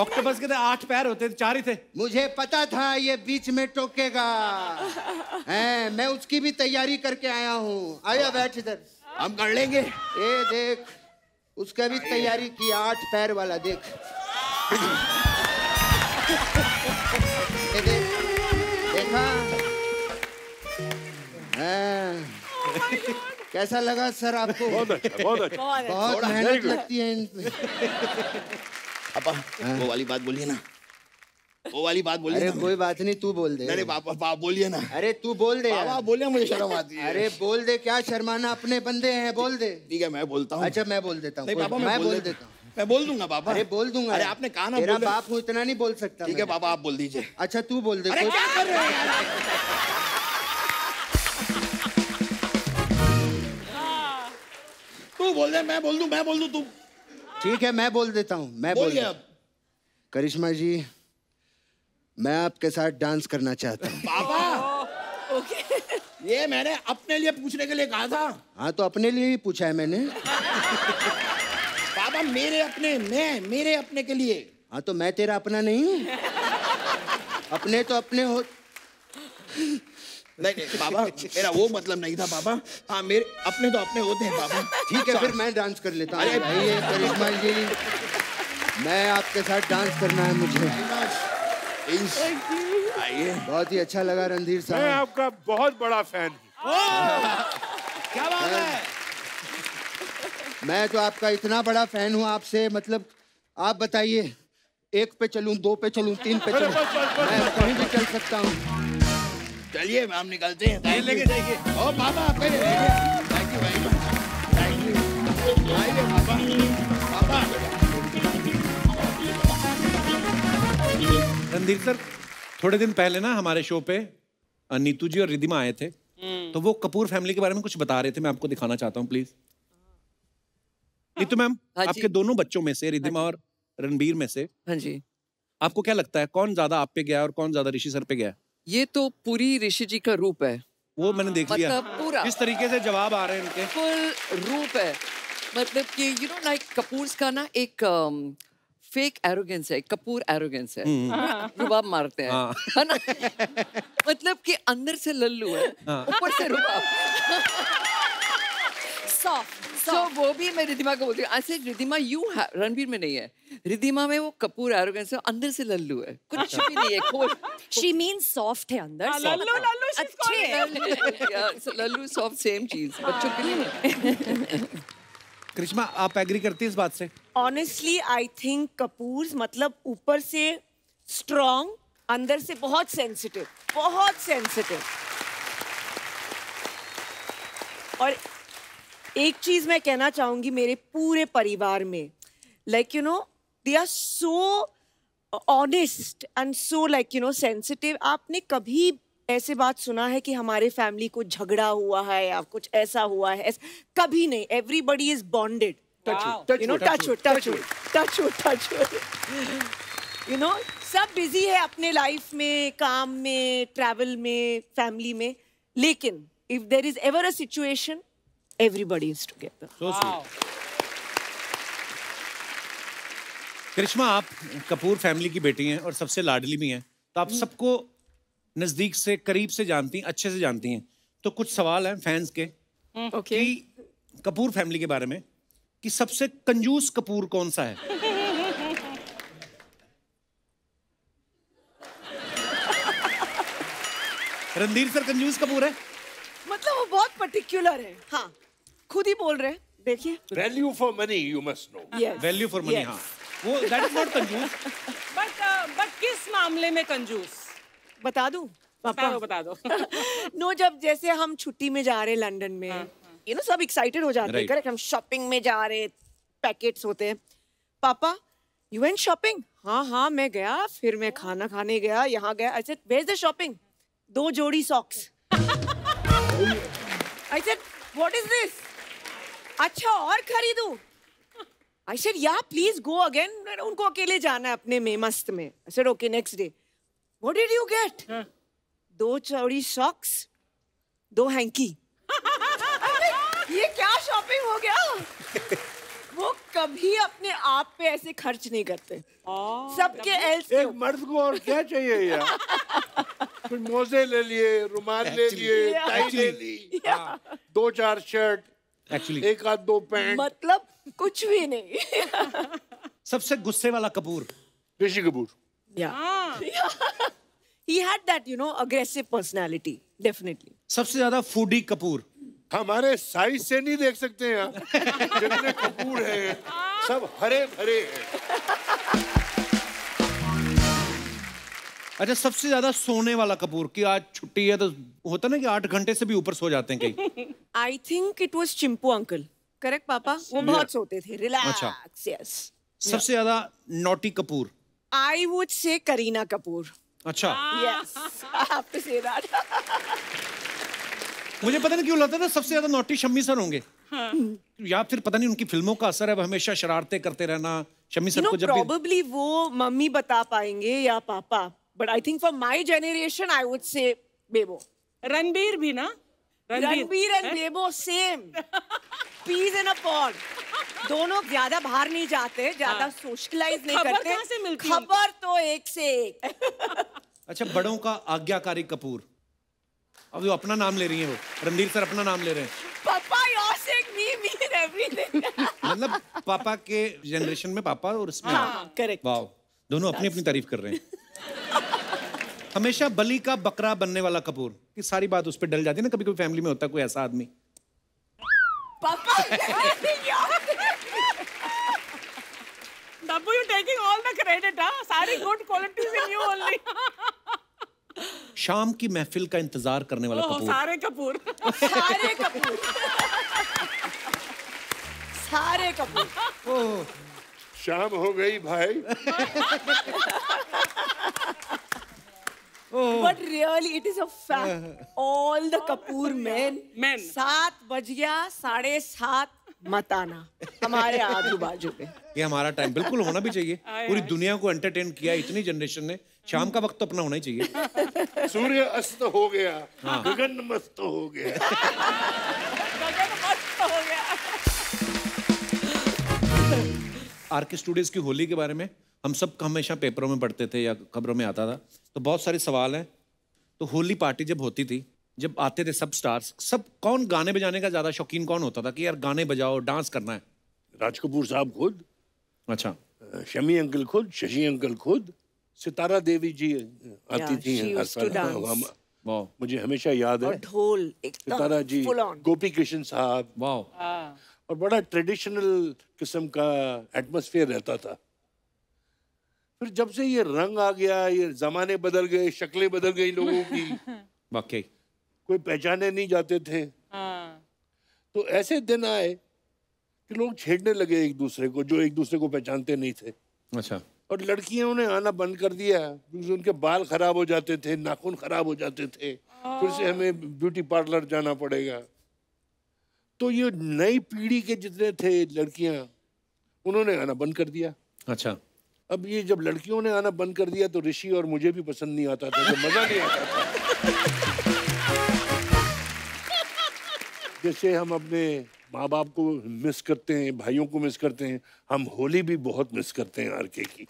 ऑक्टोपस के तो 8 पैर होते थे, 4 ही थे। मुझे पता था ये बीच में टोकेगा। हैं, मैं उसकी भी तैयारी करके आया हूँ। आया बैठ इधर। हम कर लेंगे। ये देख, उसका भी तैयारी की, 8 पैर वाला देख। देखा? हाँ। कैसा लगा सर आपको? बहुत अच्छा, बहुत अच्छा। बहुत मेहनत लगती है इनमें। पापा, वो वाली बात बोलिए ना। वो वाली बात बोलिए। अरे कोई बात नहीं, तू बोल दे। अरे पापा, पापा बोलिए ना। अरे तू बोल दे। पापा बोलिए, मुझे शर्म आती है। अरे बोल दे, क्या शर्माना, अपने बंदे हैं, बोल दे। ठीक है, मैं बोलता हूँ। अच्छा मैं बोल देता हूँ। मैं बोल देता हूँ। मैं बोल दूंगा पापा। अरे बोल दूंगा। अरे आपने कहा ना, मेरा बाप हूँ, इतना नहीं बोल सकता। ठीक है पापा, आप बोल दीजिए। अच्छा तू बोल दे। क्या कर रहे हो? तू बोल दे, मैं बोल दूं तू। ठीक है, मैं बोल देता हूँ। मैं बोल गया। करिश्मा जी, मैं आपके साथ डांस करना चाहता हूँ। पापा, ओके। ये मैंने अपने लिए पूछने के लिए कहा था। हाँ तो अपने लिए ही पूछा है मैंने। पापा मेरे अपने के लिए। हाँ तो मैं तेरा अपना नहीं हूँ। अपने तो अपने हो। नहीं पापा, मेरा वो मतलब नहीं था पापा। हाँ, मेरे अपने तो अपने होते हैं पापा। ठीक है, फिर मैं डांस कर लेता हूँ। भाई करिश्मा जी, मैं आपके साथ डांस करना है मुझे। आइए। बहुत ही अच्छा लगा रणधीर साहब। मैं आपका बहुत बड़ा फैन हूँ। क्या बात है! मैं तो आपका इतना बड़ा फैन हूँ आपसे, मतलब आप बताइए, 1 पे चलूँ 2 पे चलूँ 3 पे चलूँ, मैं कहीं भी चल सकता हूँ। चलिए, हम निकलते हैं। टाइम लेके जाइए। ओ पापा, आपके लिए थैंक यू भाई। Thank you. आइए पापा। पापा, रणधीर सर, थोड़े दिन पहले ना हमारे शो पे नीतू जी और रिधिमा आए थे, तो वो कपूर फैमिली के बारे में कुछ बता रहे थे। मैं आपको दिखाना चाहता हूँ, प्लीज। नीतू मैम, आपके दोनों बच्चों में से, रिधिमा और रणबीर में से, हाँ जी, आपको क्या लगता है कौन ज्यादा आप पे गया और कौन ज्यादा ऋषि सर पे गया? ये तो पूरी ऋषि जी का रूप है। वो मैंने देख लिया। मतलब पूरा इस तरीके से जवाब आ रहे हैं उनके। फुल रूप है, मतलब कि यू नो लाइक कपूर्स का ना एक फेक एरोगेंस है, कपूर एरोगेंस है। रुबाब मारते हैं, है ना? मतलब कि अंदर से लल्लू है, ऊपर से रुबाब। सो वो भी मैं रिधिमा को बोलती हूँ, ऐसे रिधिमा यू है, रणबीर में नहीं है। रिधिमा में वो कपूर एरोगेंस है, अंदर से लल्लू है, कुछ भी नहीं है। She means soft है अंदर। लल्लू अच्छे, लल्लू soft same चीज़ बच्चों के लिए। करिश्मा, आप एग्री करती हैं इस बात से? Honestly, I think कपूर्स मतलब ऊपर से strong, अंदर से बहुत sensitive, बहुत sensitive। और एक चीज मैं कहना चाहूँगी मेरे पूरे परिवार में, like you know, they are so honest and so like you know sensitive. आपने कभी ऐसे बात सुना है कि हमारे फैमिली को झगड़ा हुआ है या कुछ ऐसा हुआ है? कभी नहीं। Everybody is bonded. Touchwood, you know, touchwood, touchwood, touchwood, touchwood. You know, सब busy है अपने life में, काम में, travel में, family में. लेकिन if there is ever a situation, everybody is together. So sweet. करिश्मा, आप कपूर फैमिली की बेटी हैं और सबसे लाडली भी हैं, तो आप सबको नज़दीक से, करीब से जानती हैं, अच्छे से जानती हैं। तो कुछ सवाल हैं फैंस के कि कपूर फैमिली के बारे में, कि सबसे कंजूस कपूर कौन सा है? रणधीर सर कंजूस कपूर है? मतलब वो बहुत पर्टिकुलर है। हाँ, खुद ही बोल रहे हैं, देखिए। Value for money you must know. Yes. Value for money, हाँ। वो that is not कंजूस। But किस मामले में कंजूस? बता दूँ? पापा को बता दो। नो जब जैसे हम छुट्टी में जा रहे हैं लंदन में, यू नो सब एक्साइटेड हो जाते हैं, करेक्ट, हम शॉपिंग में जा रहे, पैकेट्स होते हैं, पापा यू वेंट शॉपिंग? हाँ हाँ मैं गया, फिर मैं खाना खाने गया, यहाँ गया। I said where is the shopping? दो जोड़ी socks. I said what is this? अच्छा और खरीदूं? आई सेड या प्लीज गो अगेन, उनको अकेले जाना है अपने में मस्त में। I said okay next day. What did you get? दो जोड़ी सॉक्स, दो हैंकी। ये क्या शॉपिंग हो गया? वो कभी अपने आप पे ऐसे खर्च नहीं करते। सबके एल्स एक मर्द को और क्या चाहिए यार? फिर मोजे ले लिए, रुमाल ले लिए, टाई ले ली, दो चार शर्ट, एक आध दो पैंट, मतलब कुछ भी नहीं। सबसे गुस्से वाला Kapoor? Rishi Kapoor. He had that, you know, aggressive personality, definitely. सबसे ज्यादा फूडी कपूर? हमारे साइज से नहीं देख सकते हैं आप जितने कपूर हैं, सब हरे भरे हैं। अच्छा सबसे ज्यादा सोने वाला कपूर? कि आज छुट्टी है तो होता ना कि 8 घंटे से भी ऊपर सो जाते हैं कहीं। I think it was Chimpu uncle, correct पापा? वो बहुत सोते थे, रिलैक्स। यस। सबसे ज्यादा naughty Kapoor? I would say करीना कपूर। अच्छा। Yes I have to say that. मुझे पता नहीं क्यों लगता था सबसे ज्यादा नॉटी शम्मी सर होंगे। हाँ। या फिर पता नहीं उनकी फिल्मों का असर है, हमेशा शरारतें करते रहना। शम्मी सर को जब probably वो मम्मी बता पाएंगे या पापा, but I think for my generation I would say बेबो। रणबीर भी ना? Ranbir and Bebo same, peas in a pod। दोनों ज्यादा बाहर नहीं जाते, ज्यादा सोशलाइज नहीं करते, खबर तो एक से एक। अच्छा बड़ों का आज्ञाकारी कपूर? अब वो अपना नाम ले रही हैं, वो रणधीर सर अपना नाम ले रहे हैं। पापा you're saying me, me and everything। मतलब पापा के जनरेशन में पापा और इसमें करेक्ट। वाव, दोनों अपनी अपनी तारीफ कर रहे हैं। हमेशा बलि का बकरा बनने वाला कपूर? कि सारी बात उस पर डल जाती है ना, कभी कोई फैमिली में होता कोई ऐसा आदमी। पापा Dabboo you taking all the credit, सारी good qualities in you only. शाम की महफिल का इंतजार करने वाला कपूर? सारे कपूर। सारे कपूर। सारे कपूर। ओह शाम हो गई भाई। But really it is a fact, all the Kapoor men 7 बज गया 7:30 मत आना हमारे आजू बाजू पे। ये हमारा टाइम बिल्कुल होना भी चाहिए। पूरी दुनिया को एंटरटेन किया इतनी जनरेशन ने, शाम का वक्त तो अपना होना ही चाहिए। सूर्य अस्त हो गया, गगन मस्त हो गया। गगन मस्त हो गया। आर के स्टूडियोज की होली के बारे में हम सब हमेशा पेपरों में पढ़ते थे या खबरों में आता था, तो बहुत सारे सवाल हैं। तो होली पार्टी जब होती थी, जब आते थे सब स्टार्स, सब कौन गाने बजाने का ज़्यादा शौकीन कौन होता था कि यार गाने बजाओ डांस करना है? राज कपूर साहब खुद। अच्छा। शमी अंकल खुद, शशि अंकल खुद, सितारा देवी जी आती थी। वाह। मुझे हमेशा याद है ढोल सितारा जी, गोपी कृष्ण साहब। वाह। और बड़ा ट्रेडिशनल किस्म का एटमोसफियर रहता था। फिर जब से ये रंग आ गया, ये जमाने बदल गए, शक्लें बदल गई लोगों की, वाकई कोई पहचाने नहीं जाते थे। तो ऐसे दिन आए कि लोग छेड़ने लगे एक दूसरे को, जो एक दूसरे को पहचानते नहीं थे। अच्छा। और लड़कियों ने आना बंद कर दिया क्योंकि उनके बाल खराब हो जाते थे, नाखून खराब हो जाते थे, फिर से हमें ब्यूटी पार्लर जाना पड़ेगा। तो ये नई पीढ़ी के जितने थे लड़कियाँ, उन्होंने आना बंद कर दिया। अच्छा। अब ये जब लड़कियों ने आना बंद कर दिया तो ऋषि और मुझे भी पसंद नहीं आता था, तो मजा नहीं आता था। जैसे हम अपने माँ बाप को मिस करते हैं, भाइयों को मिस करते हैं, हम होली भी बहुत मिस करते हैं आरके की।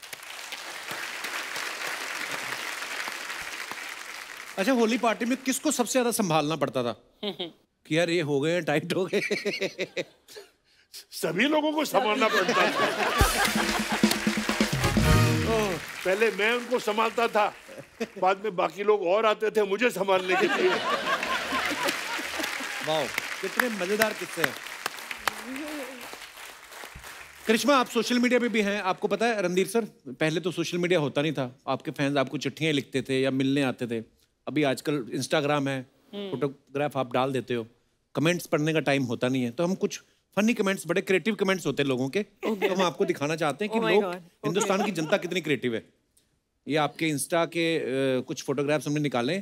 अच्छा होली पार्टी में किसको सबसे ज्यादा संभालना पड़ता था कि यार ये हो गए टाइट हो गए? सभी लोगों को संभालना पड़ता था। पहले मैं उनको संभालता था, बाद में बाकी लोग और आते थे मुझे संभालने के लिए। वाओ, कितने मजेदार किस्से हैं। करिश्मा आप सोशल मीडिया पे भी हैं, आपको पता है रणधीर सर पहले तो सोशल मीडिया होता नहीं था, आपके फैंस आपको चिट्ठियाँ लिखते थे या मिलने आते थे, अभी आजकल इंस्टाग्राम है, फोटोग्राफ आप डाल देते हो, कमेंट्स पढ़ने का टाइम होता नहीं है, तो हम कुछ फनी कमेंट्स, बड़े क्रिएटिव कमेंट्स होते हैं लोगों के, तो हम आपको दिखाना चाहते हैं कि लोग हिंदुस्तान की जनता कितनी क्रिएटिव है। ये आपके इंस्टा के कुछ फोटोग्राफ्स हमने निकाले।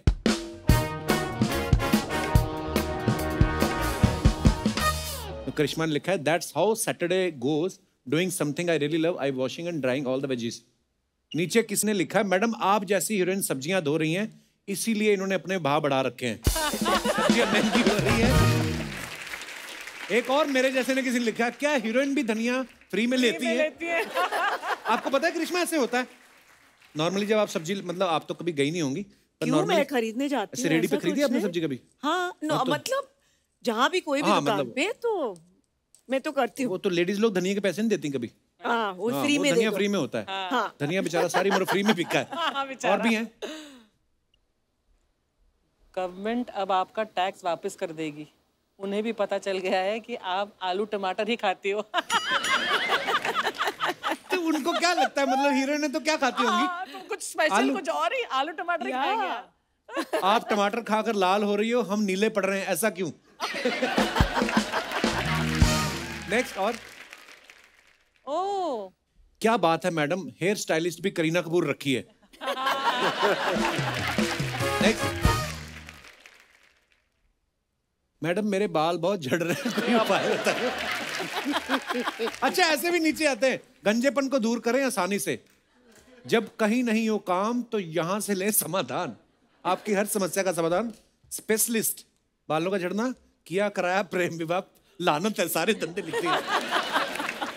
करिश्मा ने लिखा है that's how Saturday goes, doing something I really love, I washing and drying all the veggies. नीचे किसने लिखा है मैडम आप जैसी हीरोइन सब्जियां धो रही हैं इसीलिए इन्होंने अपने भाव बढ़ा रखे हैं, सब्जियां महंगी हो रही है। एक और मेरे जैसे ने किसी ने लिखा क्या हीरोइन भी धनिया फ्री में लेती है। आपको पता है करिश्मा ऐसे होता है नॉर्मली जब आप सब्जी, मतलब आप तो कभी गई नहीं होंगी, पर नॉर्मली खरीदने जाती है। रेडी पे खरीदी आपने सब्जी कभी? हाँ, मतलब जहाँ भी कोई भी दुकान पे तो मैं तो करती हूँ। वो तो लेडीज लोग धनिया के पैसे नहीं देती कभी। वो फ्री में, धनिया फ्री में होता है। धनिया बेचारा सारी उम्र फ्री में बिका है। और भी हैं। गवर्नमेंट अब आपका टैक्स वापस कर देगी, उन्हें भी पता चल गया है कि आप आलू टमाटर ही खाती हो। तो उनको क्या लगता है, मतलब हीरोइन ने तो क्या खाती होंगी, कुछ स्पेशल कुछ और ही, आलू टमाटर खाएंगे। आप टमाटर खाकर लाल हो रही हो, हम नीले पड़ रहे हैं, ऐसा क्यों? नेक्स्ट और क्या बात है मैडम, हेयर स्टाइलिस्ट भी करीना कपूर रखी है। नेक्स्ट मैडम मेरे बाल बहुत झड़ रहे हैं, अच्छा ऐसे भी नीचे आते हैं, गंजेपन को दूर करें आसानी से, जब कहीं नहीं हो काम तो यहां से ले समाधान, आपकी हर समस्या का समाधान स्पेशलिस्ट, बालों का झड़ना किया कराया प्रेम विवाह, लानत है सारे धंधे लिखते हैं।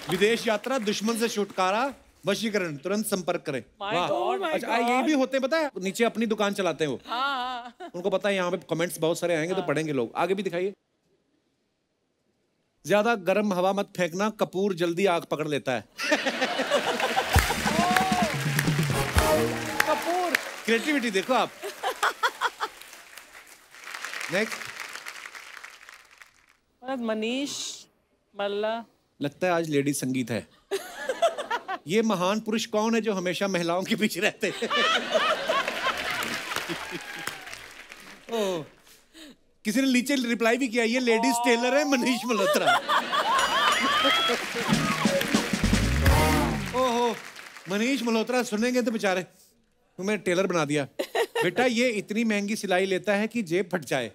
विदेश यात्रा, दुश्मन से छुटकारा, वशीकरण, तुरंत संपर्क करें। अच्छा ये भी होते हैं पता है, नीचे अपनी दुकान चलाते हैं वो। उनको पता है यहाँ पे कमेंट्स बहुत सारे आएंगे तो पढ़ेंगे लोग। आगे भी दिखाइए। ज्यादा गर्म हवा मत फेंकना, कपूर जल्दी आग पकड़ लेता है। कपूर क्रिएटिविटी देखो आप। नेक्स्ट मनीष मल्ला, लगता है आज लेडी संगीत है। ये महान पुरुष कौन है जो हमेशा महिलाओं के पीछे रहते हैं? किसी ने नीचे रिप्लाई भी किया, ये लेडीज टेलर है मनीष मल्होत्रा। ओहो मनीष मल्होत्रा सुनेंगे तो बेचारे, तुम्हें टेलर बना दिया बेटा। ये इतनी महंगी सिलाई लेता है कि जेब फट जाए।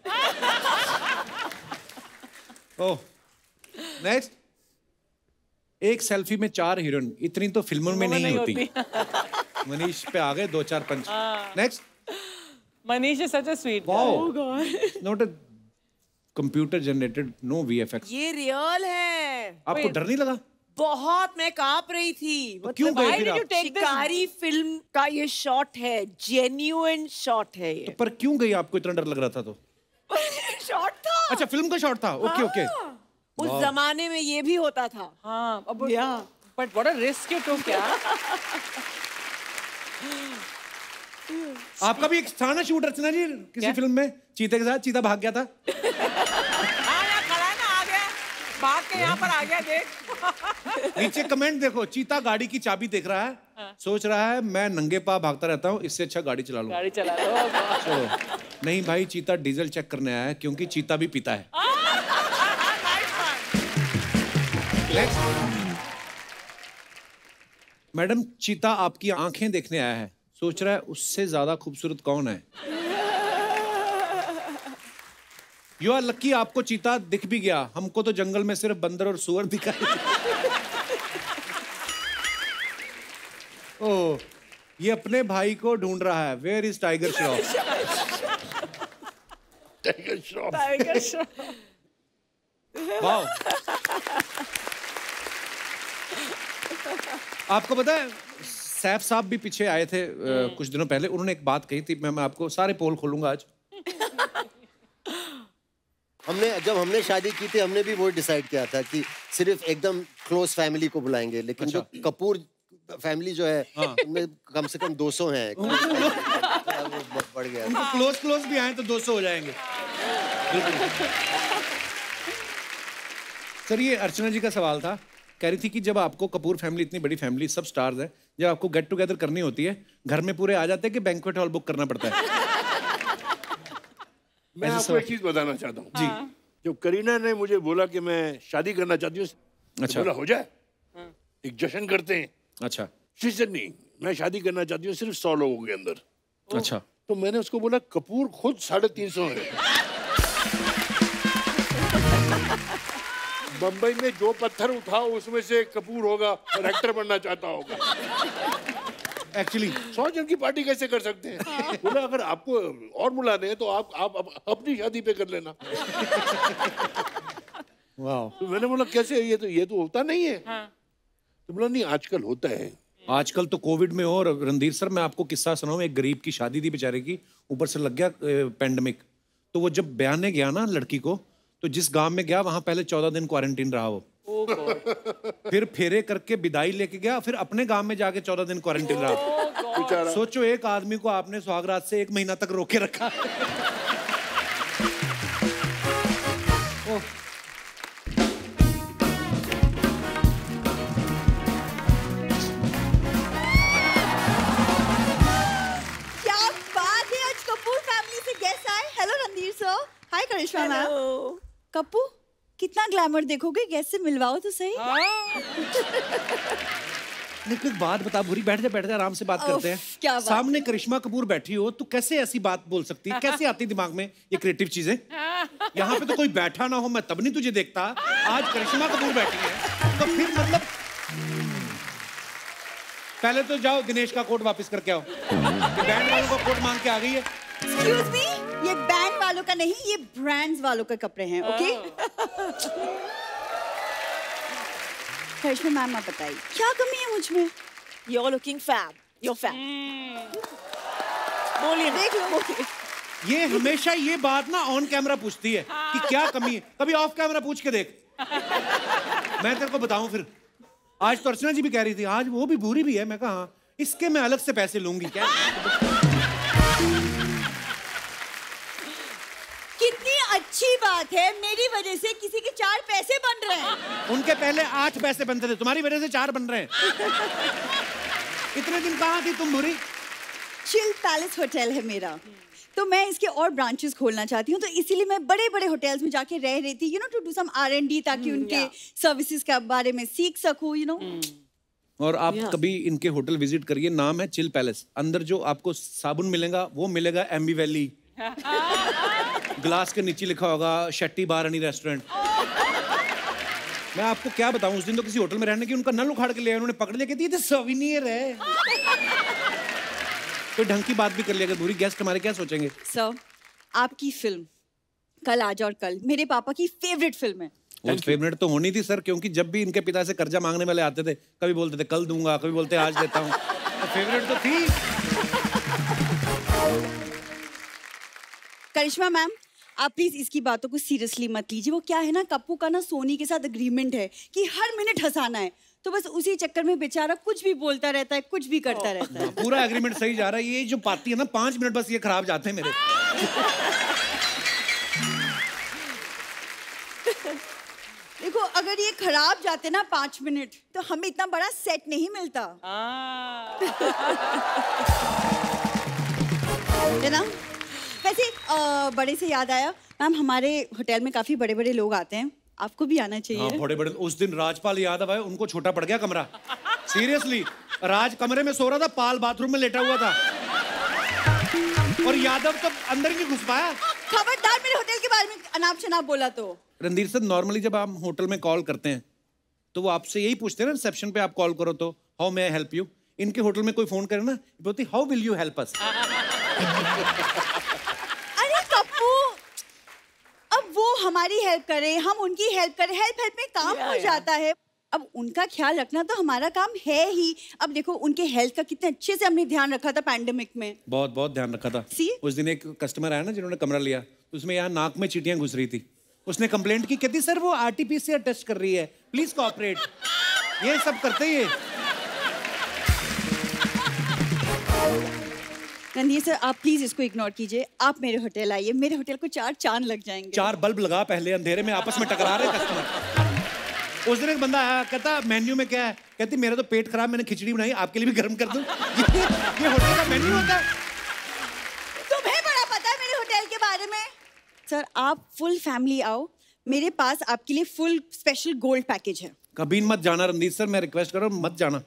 नेक्स्ट एक सेल्फी में चार हीरोइन, इतनी तो फिल्मों में नहीं होती। मनीष पे आ गए दो चार पंच। Next Manish is such a sweet guy, not a computer generated, no VFX. ये रियल है। आपको डर नहीं लगा? बहुत, मैं कांप रही थी। क्यों गए फिर आप? शिकारी फिल्म का ये शॉट है, जेन्युइन शॉट है ये। पर क्यों गई, आपको इतना डर लग रहा था तो? शॉट था। अच्छा फिल्म का शॉट था। Okay okay. उस जमाने में ये भी होता था। हाँ अब but what a risk it took. आपका भी एक था ना शूट रचना जी किसी फिल्म में, चीते के साथ, चीता भाग गया था। भाग के यहाँ पर आ गया, देख। नीचे कमेंट देखो, चीता गाड़ी की चाबी देख रहा है, सोच रहा है मैं नंगे पांव भागता रहता हूँ, इससे अच्छा गाड़ी चला लूं। गाड़ी चला लो। चलो नहीं भाई, चीता डीजल चेक करने आया है क्योंकि चीता भी पीता है। मैडम चीता आपकी आंखें देखने आया है, सोच रहा है उससे ज्यादा खूबसूरत कौन है। यू आर लकी, आपको चीता दिख भी गया, हमको तो जंगल में सिर्फ बंदर और सुअर दिखाई। ओह, ये अपने भाई को ढूंढ रहा है, where is टाइगर श्रॉफ। टाइगर श्रॉफ, टाइगर श्रॉफ। Wow. आपको पता है सैफ साहब भी पीछे आए थे कुछ दिनों पहले, उन्होंने एक बात कही थी, मैं आपको सारे पोल खोलूंगा आज। जब हमने शादी की थी, हमने भी वो डिसाइड किया था कि सिर्फ एकदम क्लोज फैमिली को बुलाएंगे, लेकिन जो कपूर फैमिली जो है उनमें कम से कम 200 हैं। बढ़ गया। उनको क्लोज भी आए तो 200 हो जाएंगे। सर ये अर्चना जी का सवाल था, कह रही थी कि जब आपको कपूर फैमिली, इतनी बड़ी फैमिली, सब स्टार्स हैं, जब आपको गेट टुगेदर करनी होती है, घर में पूरे आ जाते हैं कि बैंक्वेट हॉल बुक करना पड़ता है? मैं आपको एक चीज बताना चाहता हूँ जी, जब करीना ने मुझे बोला कि मैं शादी करना चाहती हूँ, अच्छा बोला हो जाए, एक जश्न करते हैं, अच्छा शीर्षक नहीं, मैं शादी करना चाहती हूँ सिर्फ 100 लोगों के अंदर, अच्छा तो मैंने उसको बोला कपूर खुद 350 है। बम्बई में जो पत्थर उठाओ उसमें से कपूर होगा, एक्टर बनना चाहता होगा। एक्चुअली 100 जन की पार्टी कैसे कर सकते हैं? बोला अगर आपको और बुलाने हैं तो आप अपनी शादी पे कर लेना। तो मैंने बोला कैसे, ये तो होता नहीं है। तो बोला नहीं आजकल होता है, आजकल तो कोविड में। और रणधीर सर मैं आपको किस्सा सुनाऊं, एक गरीब की शादी थी बेचारे की, ऊपर से लग गया पेंडेमिक। तो वो जब बयाने गया ना लड़की को, तो जिस गाँव में गया वहाँ पहले 14 दिन क्वारंटीन रहा वो, फिर फेरे करके विदाई लेके गया, फिर अपने गांव में जाके 14 दिन क्वारंटीन रहा। सोचो एक आदमी को आपने स्वागरात से 1 महीना तक रोके रखा। क्या बात है, आज कपूर फैमिली से गेस्ट आए। Hello Randhir sir, hi Karisma ma'am. Kapoor कितना ग्लैमर देखोगे, कैसे मिलवाओ तो सही। कुछ बात बता बुरी, बैठ जा आराम से बात करते हैं। क्या बात, सामने करिश्मा कपूर बैठी हो तो कैसे ऐसी बात बोल सकती है, कैसे आती दिमाग में ये क्रिएटिव चीजें। यहाँ पे तो कोई बैठा ना हो मैं तब नहीं तुझे देखता, आज करिश्मा कपूर बैठी है तो फिर मतलब। पहले तो जाओ दिनेश का कोट वापस करके आओ, बैंड वालों का कोट मांग के आ गई है। ये बैंड वालों का नहीं, ये ब्रांड्स वालों के कपड़े हैं। ओके करिश्मा मैम आप बताइए क्या कमी है मुझ में? You're looking fab, you're fab। बोलिए देख लो। ये हमेशा ये बात ना ऑन कैमरा पूछती है कि क्या कमी है, कभी ऑफ कैमरा पूछ के देख। मैं तेरे को बताऊं फिर, आज तो अर्चना जी भी कह रही थी आज वो भी बुरी भी है। मैं कहा हाँ, इसके मैं अलग से पैसे लूंगी क्या? कितनी अच्छी बात है, मेरी वजह से किसी के 4 पैसे बन रहे हैं। उनके पहले 8 पैसे बनते थे, तुम्हारी वजह से 4 बन रहे हैं। इतने दिन कहाँ थी तुम बुरी? चिल पैलेस होटल है मेरा, तो मैं इसके और ब्रांचेस खोलना चाहती हूँ, तो इसीलिए मैं बड़े बड़े होटल्स में जाके रह रही थी, you know, to do some R&D, ताकि उनके सर्विसेज के बारे में सीख सकूँ, यू नो। और आप कभी इनके होटल विजिट करिए, नाम है चिल पैलेस। अंदर जो आपको साबुन मिलेगा वो मिलेगा एम्बी वैली, ग्लास के नीचे लिखा होगा शेट्टी बार एंड रेस्टोरेंट। मैं आपको क्या बताऊं, उस दिन तो किसी होटल में रहने की उनका नल उखाड़ के लिया, उन्होंने पकड़ लिया, कहती ये तो सोविनियर है। कोई ढंग की बात भी कर लिया अगर बुरी, गेस्ट हमारे क्या सोचेंगे। सर आपकी फिल्म कल आज और कल मेरे पापा की फेवरेट फिल्म है। फेवरेट तो होनी थी सर, क्योंकि जब भी इनके पिता से कर्जा मांगने वाले आते थे कभी बोलते थे कल दूंगा, कभी बोलते आज देता हूँ, फेवरेट तो थी। करिश्मा मैम आप प्लीज इसकी बातों को सीरियसली मत लीजिए। वो क्या है ना, कप्पू का ना सोनी के साथ अग्रीमेंट है कि हर मिनट हंसाना है, तो बस उसी चक्कर में बेचारा कुछ भी बोलता रहता है, कुछ भी करता रहता है। पूरा एग्रीमेंट सही जा रहा है, ये जो पाती है ना 5 मिनट बस ये खराब जाते हैं मेरे। देखो अगर ये खराब जाते ना 5 मिनट तो हमें इतना बड़ा सेट नहीं मिलता है ना। वैसे बड़े से याद आया मैम, हमारे होटल में काफी बड़े बड़े लोग आते हैं, आपको भी आना चाहिए। हाँ, बड़े बड़े। उस दिन राजपाल यादव आए, उनको छोटा पड़ गया कमरा। सीरियसली, राज कमरे में सो रहा था, पाल बाथरूम में लेटा हुआ था और यादव तो अंदर ही नहीं घुस पाया। खबरदार मेरे होटल के बारे में अनाप शनाप बोला तो। रणधीर सर नॉर्मली जब आप होटल में कॉल करते हैं तो वो आपसे यही पूछते हैं ना, रिसेप्शन पे आप कॉल करो तो how may I help you. इनके होटल में कोई फोन करे ना बोलती how will you help us. हमारी हेल्प करें, हम उनकी हेल्प करें, हेल्प में काम हो जाता है। अब उनका ख्याल रखना तो हमारा काम है ही। अब देखो उनके हेल्थ का कितने अच्छे से हमने ध्यान रखा था पैंडेमिक में, बहुत बहुत ध्यान रखा था। उस दिन एक कस्टमर आया ना जिन्होंने कमरा लिया, उसमें यहाँ नाक में चींटियां घुस रही थी, उसने कंप्लेंट की, कहती सर वो आरटीपीसीआर टेस्ट कर रही है, प्लीज कोऑपरेट। ये सब करते ही रणधीर सर आप प्लीज इसको इग्नोर कीजिए, आप मेरे होटल आइए, मेरे होटल को 4 चांद लग जाएंगे। 4 बल्ब लगा, पहले अंधेरे में आपस में टकरा रहे कस्टमर। उस दिन एक बंदा आया, कहता मेन्यू में क्या है, कहती मेरा तो पेट खराब, मैंने खिचड़ी बनाई आपके लिए भी गर्म कर दूं। ये होटल का मेन्यू होता है। तुम्हें बड़ा पता है मेरे होटल के बारे में। सर आप फुल फैमिली आओ, मेरे पास आपके लिए फुल स्पेशल गोल्ड पैकेज है। कभी मत जाना रणधीर सर, मैं रिक्वेस्ट कर रहा हूँ मत जाना,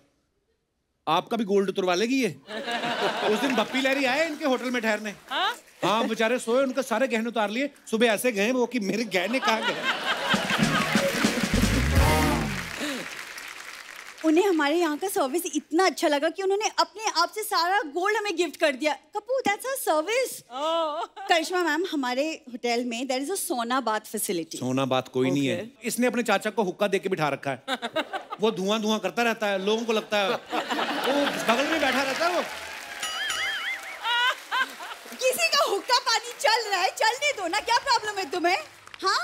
आपका भी गोल्ड उतरवा लेगी ये। उस दिन बप्पी लहरी आए इनके होटल में ठहरने, हाँ बेचारे सोए, उनके सारे गहने उतार लिए, सुबह ऐसे गए वो कि मेरे गहने कहाँ गए। उन्हें हमारे यहाँ का सर्विस इतना अच्छा लगा कि उन्होंने अपने आप से सारा गोल्ड हमें गिफ्ट कर दिया। Kapoor that's a service. Karisma ma'am हमारे होटल में there is a sauna bath facility. Sauna bath कोई नहीं है, इसने अपने चाचा को हुक्का देके बिठा रखा है। वो धुआं धुआं करता रहता है, लोगों को लगता है वो बगल में बैठा रहता है। वो किसी का हुक्का पानी चल रहा है, चलने दो ना, क्या प्रॉब्लम है तुम्हें? हाँ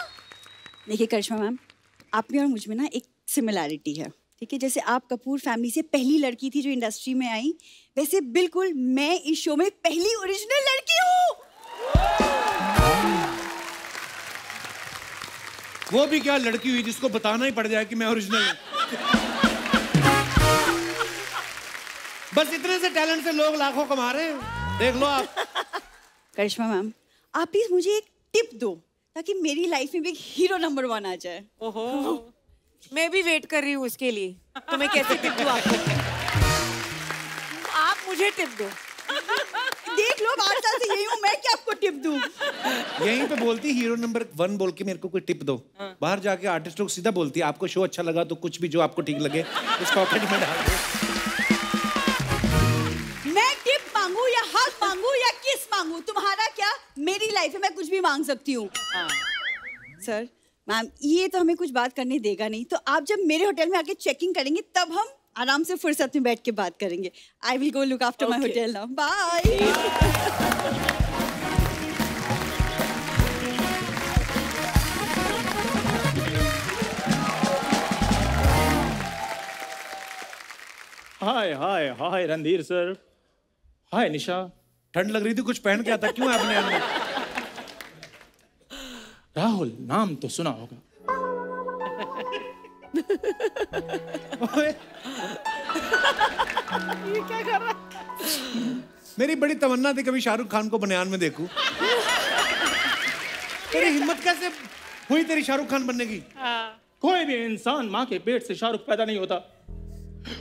देखिए करिश्मा मैम, आप में और मुझ में ना एक सिमिलैरिटी है, ठीक है? जैसे आप कपूर फैमिली से पहली लड़की थी जो इंडस्ट्री में आई, वैसे बिल्कुल मैं इस शो में पहली ओरिजिनल लड़की हूँ। वो भी क्या लड़की हुई जिसको बताना ही पड़ जाए कि मैं ओरिजिनल हूँ। बस इतने से टैलेंट से लोग लाखों कमा रहे हैं, देख लो आप। करिश्मा मैम आप प्लीज मुझे एक टिप दो ताकि मेरी लाइफ में भी एक हीरो नंबर 1 आ जाए। ओहो, मैं भी वेट कर रही हूँ उसके लिए, तो मैं कैसे टिप दूँ आपको? आप मुझे टिप दो। देख लो बात से यही हूँ मैं कि आपको टिप दूँ। यहीं पे बोलती हीरो नंबर 1 बोल के मेरे को कोई टिप दो। बाहर जाके आर्टिस्ट लोग सीधा बोलती है आपको शो अच्छा लगा तो कुछ भी जो आपको ठीक लगे उस पॉकेट में डाल दो। मैं टिप मांगू या हक मांगू या किस मांगू, तुम्हारा क्या? मेरी लाइफ में मैं कुछ भी मांग सकती हूँ। सर मैम ये तो हमें कुछ बात करने देगा नहीं, तो आप जब मेरे होटल में आके चेकिंग करेंगे तब हम आराम से फुर्सत में बैठ के बात करेंगे। I will go look after my hotel now. Bye. Hi hi hi Randhir sir, hi Nisha. ठंड लग रही थी, कुछ पहन के आता क्यों आपने? आपने राहुल नाम तो सुना होगा। ये क्या कर रहा है? मेरी बड़ी तमन्ना थी कभी शाहरुख खान को बनियान में देखूं। तेरी हिम्मत कैसे हुई तेरी शाहरुख खान बनने की? कोई भी इंसान माँ के पेट से शाहरुख पैदा नहीं होता,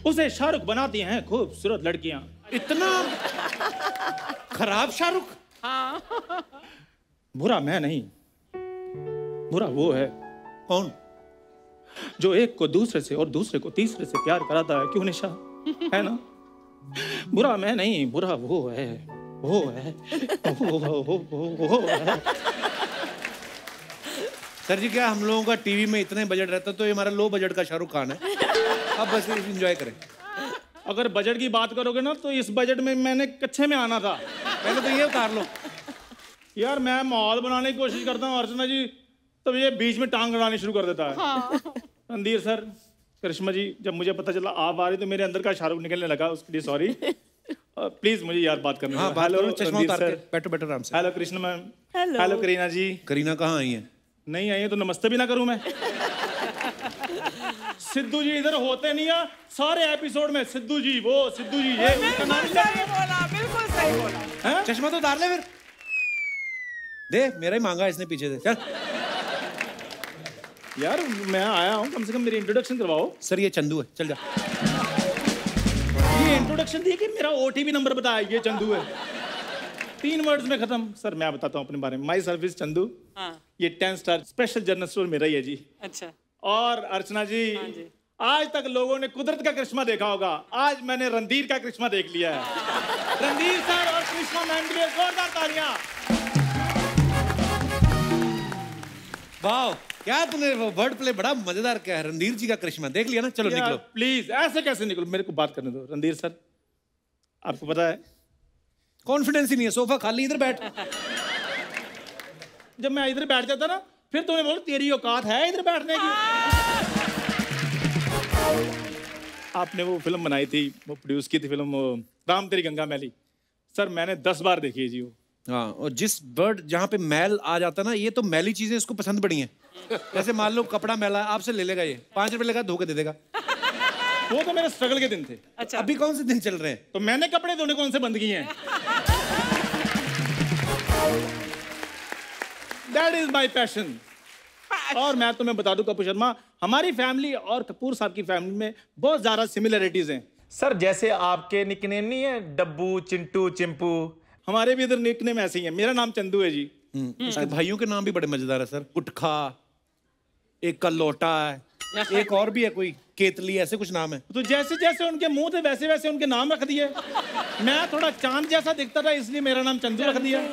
उसे शाहरुख बनाती हैं खूबसूरत लड़कियाँ। इतना खराब शाहरुख? हाँ। बुरा मैं नहीं, बुरा वो है। कौन? जो एक को दूसरे से और दूसरे को तीसरे से प्यार कराता है, क्यों निशा? है ना? बुरा मैं नहीं, बुरा वो है, वो है, वो है। सर जी क्या हम लोगों का टीवी में इतने बजट रहता तो ये हमारा लो बजट का शाहरुख खान है। अब बस एंजॉय करें। अगर बजट की बात करोगे ना तो इस बजट में मैंने कच्चे में आना था। पहले तो ये उतार लो यार। मैं माहौल बनाने की कोशिश करता हूँ अर्चना जी, तब ये बीच में टांग अड़ानी शुरू कर देता है। हाँ। रणधीर सर, करिश्मा जी, जब मुझे पता चला आप आ रही तो मेरे अंदर का शाहरुख निकलने लगा, उसके लिए सॉरी। प्लीज मुझे यार बात करनी है। हेलो रणधीर सर, बैठो बैठो आराम से। Hello Krishna ma'am. Hello Kareena ji. Kareena कहाँ आई है? नहीं आई है तो नमस्ते भी ना करूँ मैं। सिद्धू जी इधर होते नहीं है सारे एपिसोड में, सिद्धू जी वो, सिद्धू जी ये, बिल्कुल सही बोला। चश्मा तो उतार ले फिर, दे मेरा ही मांगा इसने पीछे से। यार मैं आया हूँ, कम से कम मेरी इंट्रोडक्शन करवाओ। सर ये चंदू है, चल जा। ये इंट्रोडक्शन दी कि मेरा ओटीपी नंबर बताया, ये चंदू है। 3 वर्ड्स में खत्म। सर मैं बताता हूँ अपने बारे में। My service Chandu. हाँ। ये 10 स्टार स्पेशल जर्नल स्टोर मेरा ही है जी। अच्छा। और अर्चना जी, हाँ जी, आज तक लोगों ने कुदरत का करिश्मा देखा होगा, आज मैंने रणधीर का करिश्मा देख लिया है। रणधीर सर और करिश्मा मैम के लिए जोरदार तालियां। वाह क्या तुमने वर्ड प्ले बड़ा मजेदार किया है। रणधीर जी का करिश्मा देख लिया ना, चलो निकलो प्लीज। ऐसे कैसे निकलो, मेरे को बात करने दो। रणधीर सर आपको पता है कॉन्फिडेंस ही नहीं है, सोफा खाली, इधर बैठ। जब मैं इधर बैठ जाता ना फिर तुम्हें बोलो तेरी औकात है इधर बैठने की। आपने वो फिल्म बनाई थी, वो प्रोड्यूस की थी फिल्म, राम तेरी गंगा मैली। सर मैंने 10 बार देखी है जी वो। हाँ, और जिस वर्ड जहाँ पे मैल आ जाता ना, ये तो मैली चीजें इसको पसंद पड़ी हैं। जैसे मान लो कपड़ा मैला आपसे ले लेगा, ये 5 रुपए लेगा धो के दे देगा। वो तो मेरे स्ट्रगल के दिन थे। अच्छा। अभी कौन से दिन चल रहे हैं? तो मैंने कपड़े धोने कौन से बंद किए हैं? That is my passion. और मैं तुम्हें बता दूं कपूर शर्मा हमारी फैमिली और कपूर साहब की फैमिली में बहुत ज़्यादा सिमिलरिटीज़ हैं। सर जैसे आपके निकनेम नहीं है डब्बू, चिंटू, चिंपू, हमारे भी इधर निकनेम ऐसे ही हैं। मेरा नाम चंदू है जी। उसके भाइयों के नाम भी बड़े मजेदार है सर, गुटखा, एक का लोटा है, एक और भी है कोई केतली, ऐसे कुछ नाम है। तो जैसे जैसे उनके मुंह थे वैसे वैसे उनके नाम रख दिए। मैं थोड़ा चांद जैसा दिखता था इसलिए मेरा नाम चंदू रख दिया।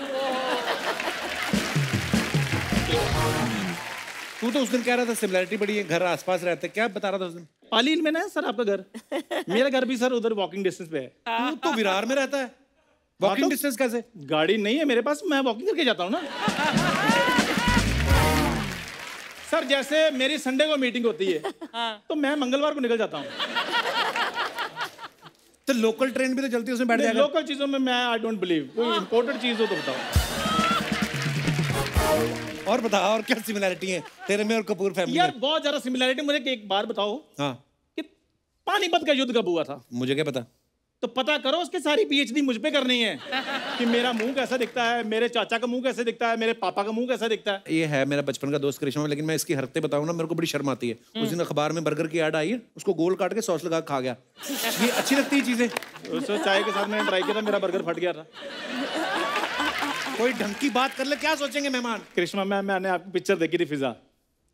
तू तो उस दिन कह रहा था सिमिलरिटी बड़ी है, घर आसपास रहते, क्या बता रहा था उस दिन? पालील में ना है सर आपका घर, मेरा घर भी सर उधर वॉकिंग डिस्टेंस पे है। तू तो विरार में रहता है, वॉकिंग डिस्टेंस कैसे? गाड़ी नहीं है मेरे पास, मैं वॉकिंग करके जाता हूँ ना। सर जैसे मेरी संडे को मीटिंग होती है तो मैं मंगलवार को निकल जाता हूँ। तो लोकल ट्रेन भी तो चलती है, उसमें बैठ जाएगा। लोकल चीज़ों में मैं आई डोंट बिलीव, कोई इम्पोर्टेड चीज़ हो तो बताओ। और बता, और क्या सिमिलरिटी है तेरे में और कपूर फैमिली? यार बहुत ज़्यादा सिमिलरिटी। मुझे एक बार बताओ कि पानीपत का युद्ध कब हुआ था? मुझे क्या पता? तो पता करो, उसके सारी पीएचडी मुझ पे करनी है कि मेरा मुंह कैसा दिखता है, मेरे चाचा का मुंह कैसे दिखता है, मेरे पापा का मुंह कैसा दिखता है। ये है मेरा बचपन का दोस्त करिश्मा, लेकिन मैं इसकी हरकतें बताऊं ना मेरे को बड़ी शर्म आती है। उस दिन अखबार में बर्गर की ऐड आई है, उसको गोल काट के सॉस लगा खा गया। ये अच्छी लगती है चीजें। उसको चाय के साथ मैंने ट्राई किया था, मेरा बर्गर फट गया था। कोई ढंग की बात कर ले, क्या सोचेंगे मेहमान? करिश्मा मैंने आपकी पिक्चर देखी थी फिजा,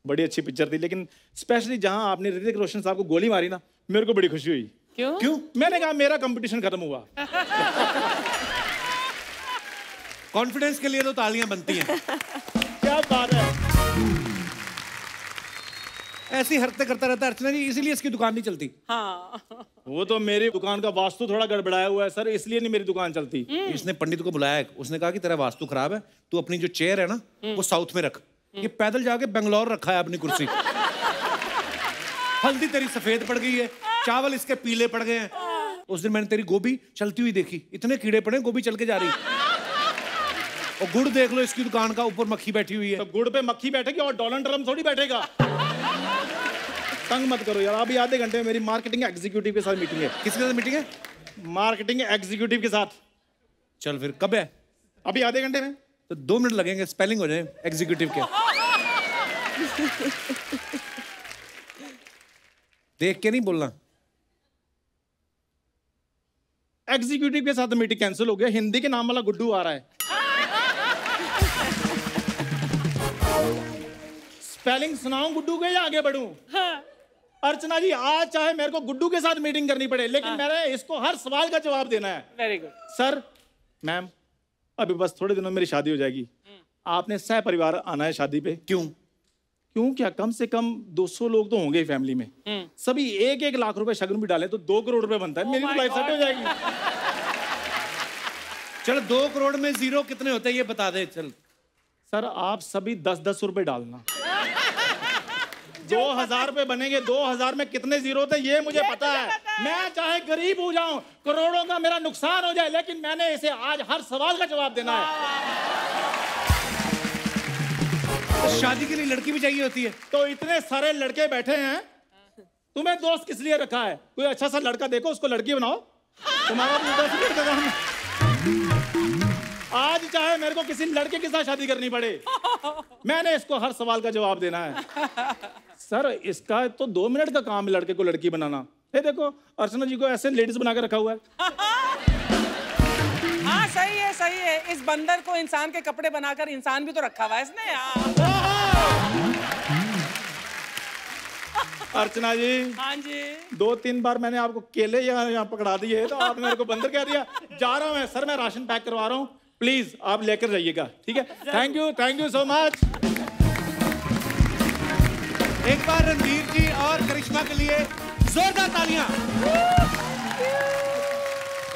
बड़ी अच्छी पिक्चर थी, लेकिन स्पेशली जहाँ आपने ऋतिक रोशन साहब को गोली मारी ना, मेरे को बड़ी खुशी हुई। क्यों? क्यों? मैंने कहा मेरा कंपटीशन खत्म हुआ। कॉन्फिडेंस के लिए तो तालियां बनती हैं। क्या बात है। ऐसी हरकतें करता रहता है अर्चना जी, इसीलिए इसकी दुकान नहीं चलती। हाँ। वो तो मेरी दुकान का वास्तु थोड़ा गड़बड़ाया हुआ है सर, इसलिए नहीं मेरी दुकान चलती। इसने पंडित को बुलाया, उसने कहा कि तेरा वास्तु खराब है, तू अपनी जो चेयर है ना वो साउथ में रख। ये पैदल जाके बेंगलोर रखा है अपनी कुर्सी। हल्दी तेरी सफेद पड़ गई है, चावल इसके पीले पड़ गए हैं। उस दिन मैंने तेरी गोभी चलती हुई देखी, इतने कीड़े पड़े गोभी चल के जा रही। और गुड़ देख लो, इसकी दुकान का ऊपर मक्खी बैठी हुई है। तो गुड़ पे मक्खी बैठेगी और डोनाल्ड ट्रम्प थोड़ी बैठेगा। तंग मत करो यार, अभी आधे घंटे में मेरी मार्केटिंग एग्जीक्यूटिव के साथ मीटिंग है। किसके साथ मीटिंग है? मार्केटिंग एग्जीक्यूटिव के साथ। चल फिर कब है? अभी आधे घंटे में। तो 2 मिनट लगेंगे, स्पेलिंग हो जाए एग्जीक्यूटिव के। देख के नहीं बोलना। एग्जीक्यूटिव के साथ मीटिंग कैंसिल हो गया, हिंदी के नाम वाला गुड्डू आ रहा है। स्पेलिंग सुनाऊं गुड्डू के या आगे बढ़ूं? हाँ। अर्चना जी आज चाहे मेरे को गुड्डू के साथ मीटिंग करनी पड़े, लेकिन मेरे इसको हर सवाल का जवाब देना है। Very good sir. मैम अभी बस थोड़े दिनों में मेरी शादी हो जाएगी, आपने सह परिवार आना है शादी पे। क्यों? क्यों क्या, कम से कम 200 लोग तो होंगे फैमिली में, सभी 1-1 लाख रुपए शगुन भी डाले तो 2 करोड़ रुपए बनता है। मेरी लाइफ सेट हो जाएगी। चल 2 करोड़ में 0 कितने होते हैं ये बता दे। चल सर आप सभी 10-10 रुपए डालना। 2000 रुपए बनेंगे, 2000 में कितने जीरो होते ये मुझे पता है। मैं चाहे गरीब हो जाऊं, करोड़ों का मेरा नुकसान हो जाए, लेकिन मैंने इसे आज हर सवाल का जवाब देना है। शादी के लिए लड़की भी चाहिए होती है, तो इतने सारे लड़के बैठे हैं, तुम्हें दोस्त किस लिए रखा है? कोई अच्छा सा लड़का देखो, उसको लड़की बनाओ, तुम्हारा भी दोस्त का काम है। आज चाहे मेरे को किसी लड़के के साथ शादी करनी पड़े, मैंने इसको हर सवाल का जवाब देना है। सर इसका तो 2 मिनट का काम है लड़के को लड़की बनाना। ये देखो अर्चना जी को ऐसे लेडीज बना के रखा हुआ है। हाँ सही है, सही है। इस बंदर को इंसान के कपड़े बनाकर इंसान भी तो रखा हुआ है इसने। अर्चना जी हाँ जी, 2-3 बार मैंने आपको केले यहाँ पकड़ा दिए तो आपने मेरे को बंदर कह दिया। जा रहा हूँ मैं सर, मैं राशन पैक करवा रहा हूँ, प्लीज आप लेकर जाइएगा, ठीक है? Thank you, thank you so much. एक बार रणबीर जी और करिश्मा के लिए जोरदार तालियां।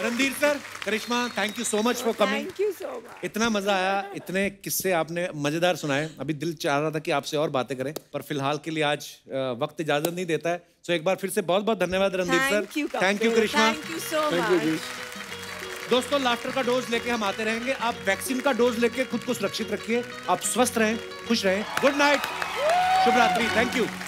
Randhir sir, Karishma, thank you so much for coming. Thank you so much. इतना मजा आया, इतने किस्से आपने मजेदार सुनाए। अभी दिल चाह रहा था कि आपसे और बातें करें, पर फिलहाल के लिए आज वक्त इजाजत नहीं देता है। सो एक बार फिर से बहुत बहुत धन्यवाद Randhir sir, thank you. Karishma thank you. दोस्तों लाफ्टर का डोज लेके हम आते रहेंगे, आप वैक्सीन का डोज लेके खुद को सुरक्षित रखिए, आप स्वस्थ रहें, खुश रहें। गुड नाइट, शुभ रात्रि, थैंक यू।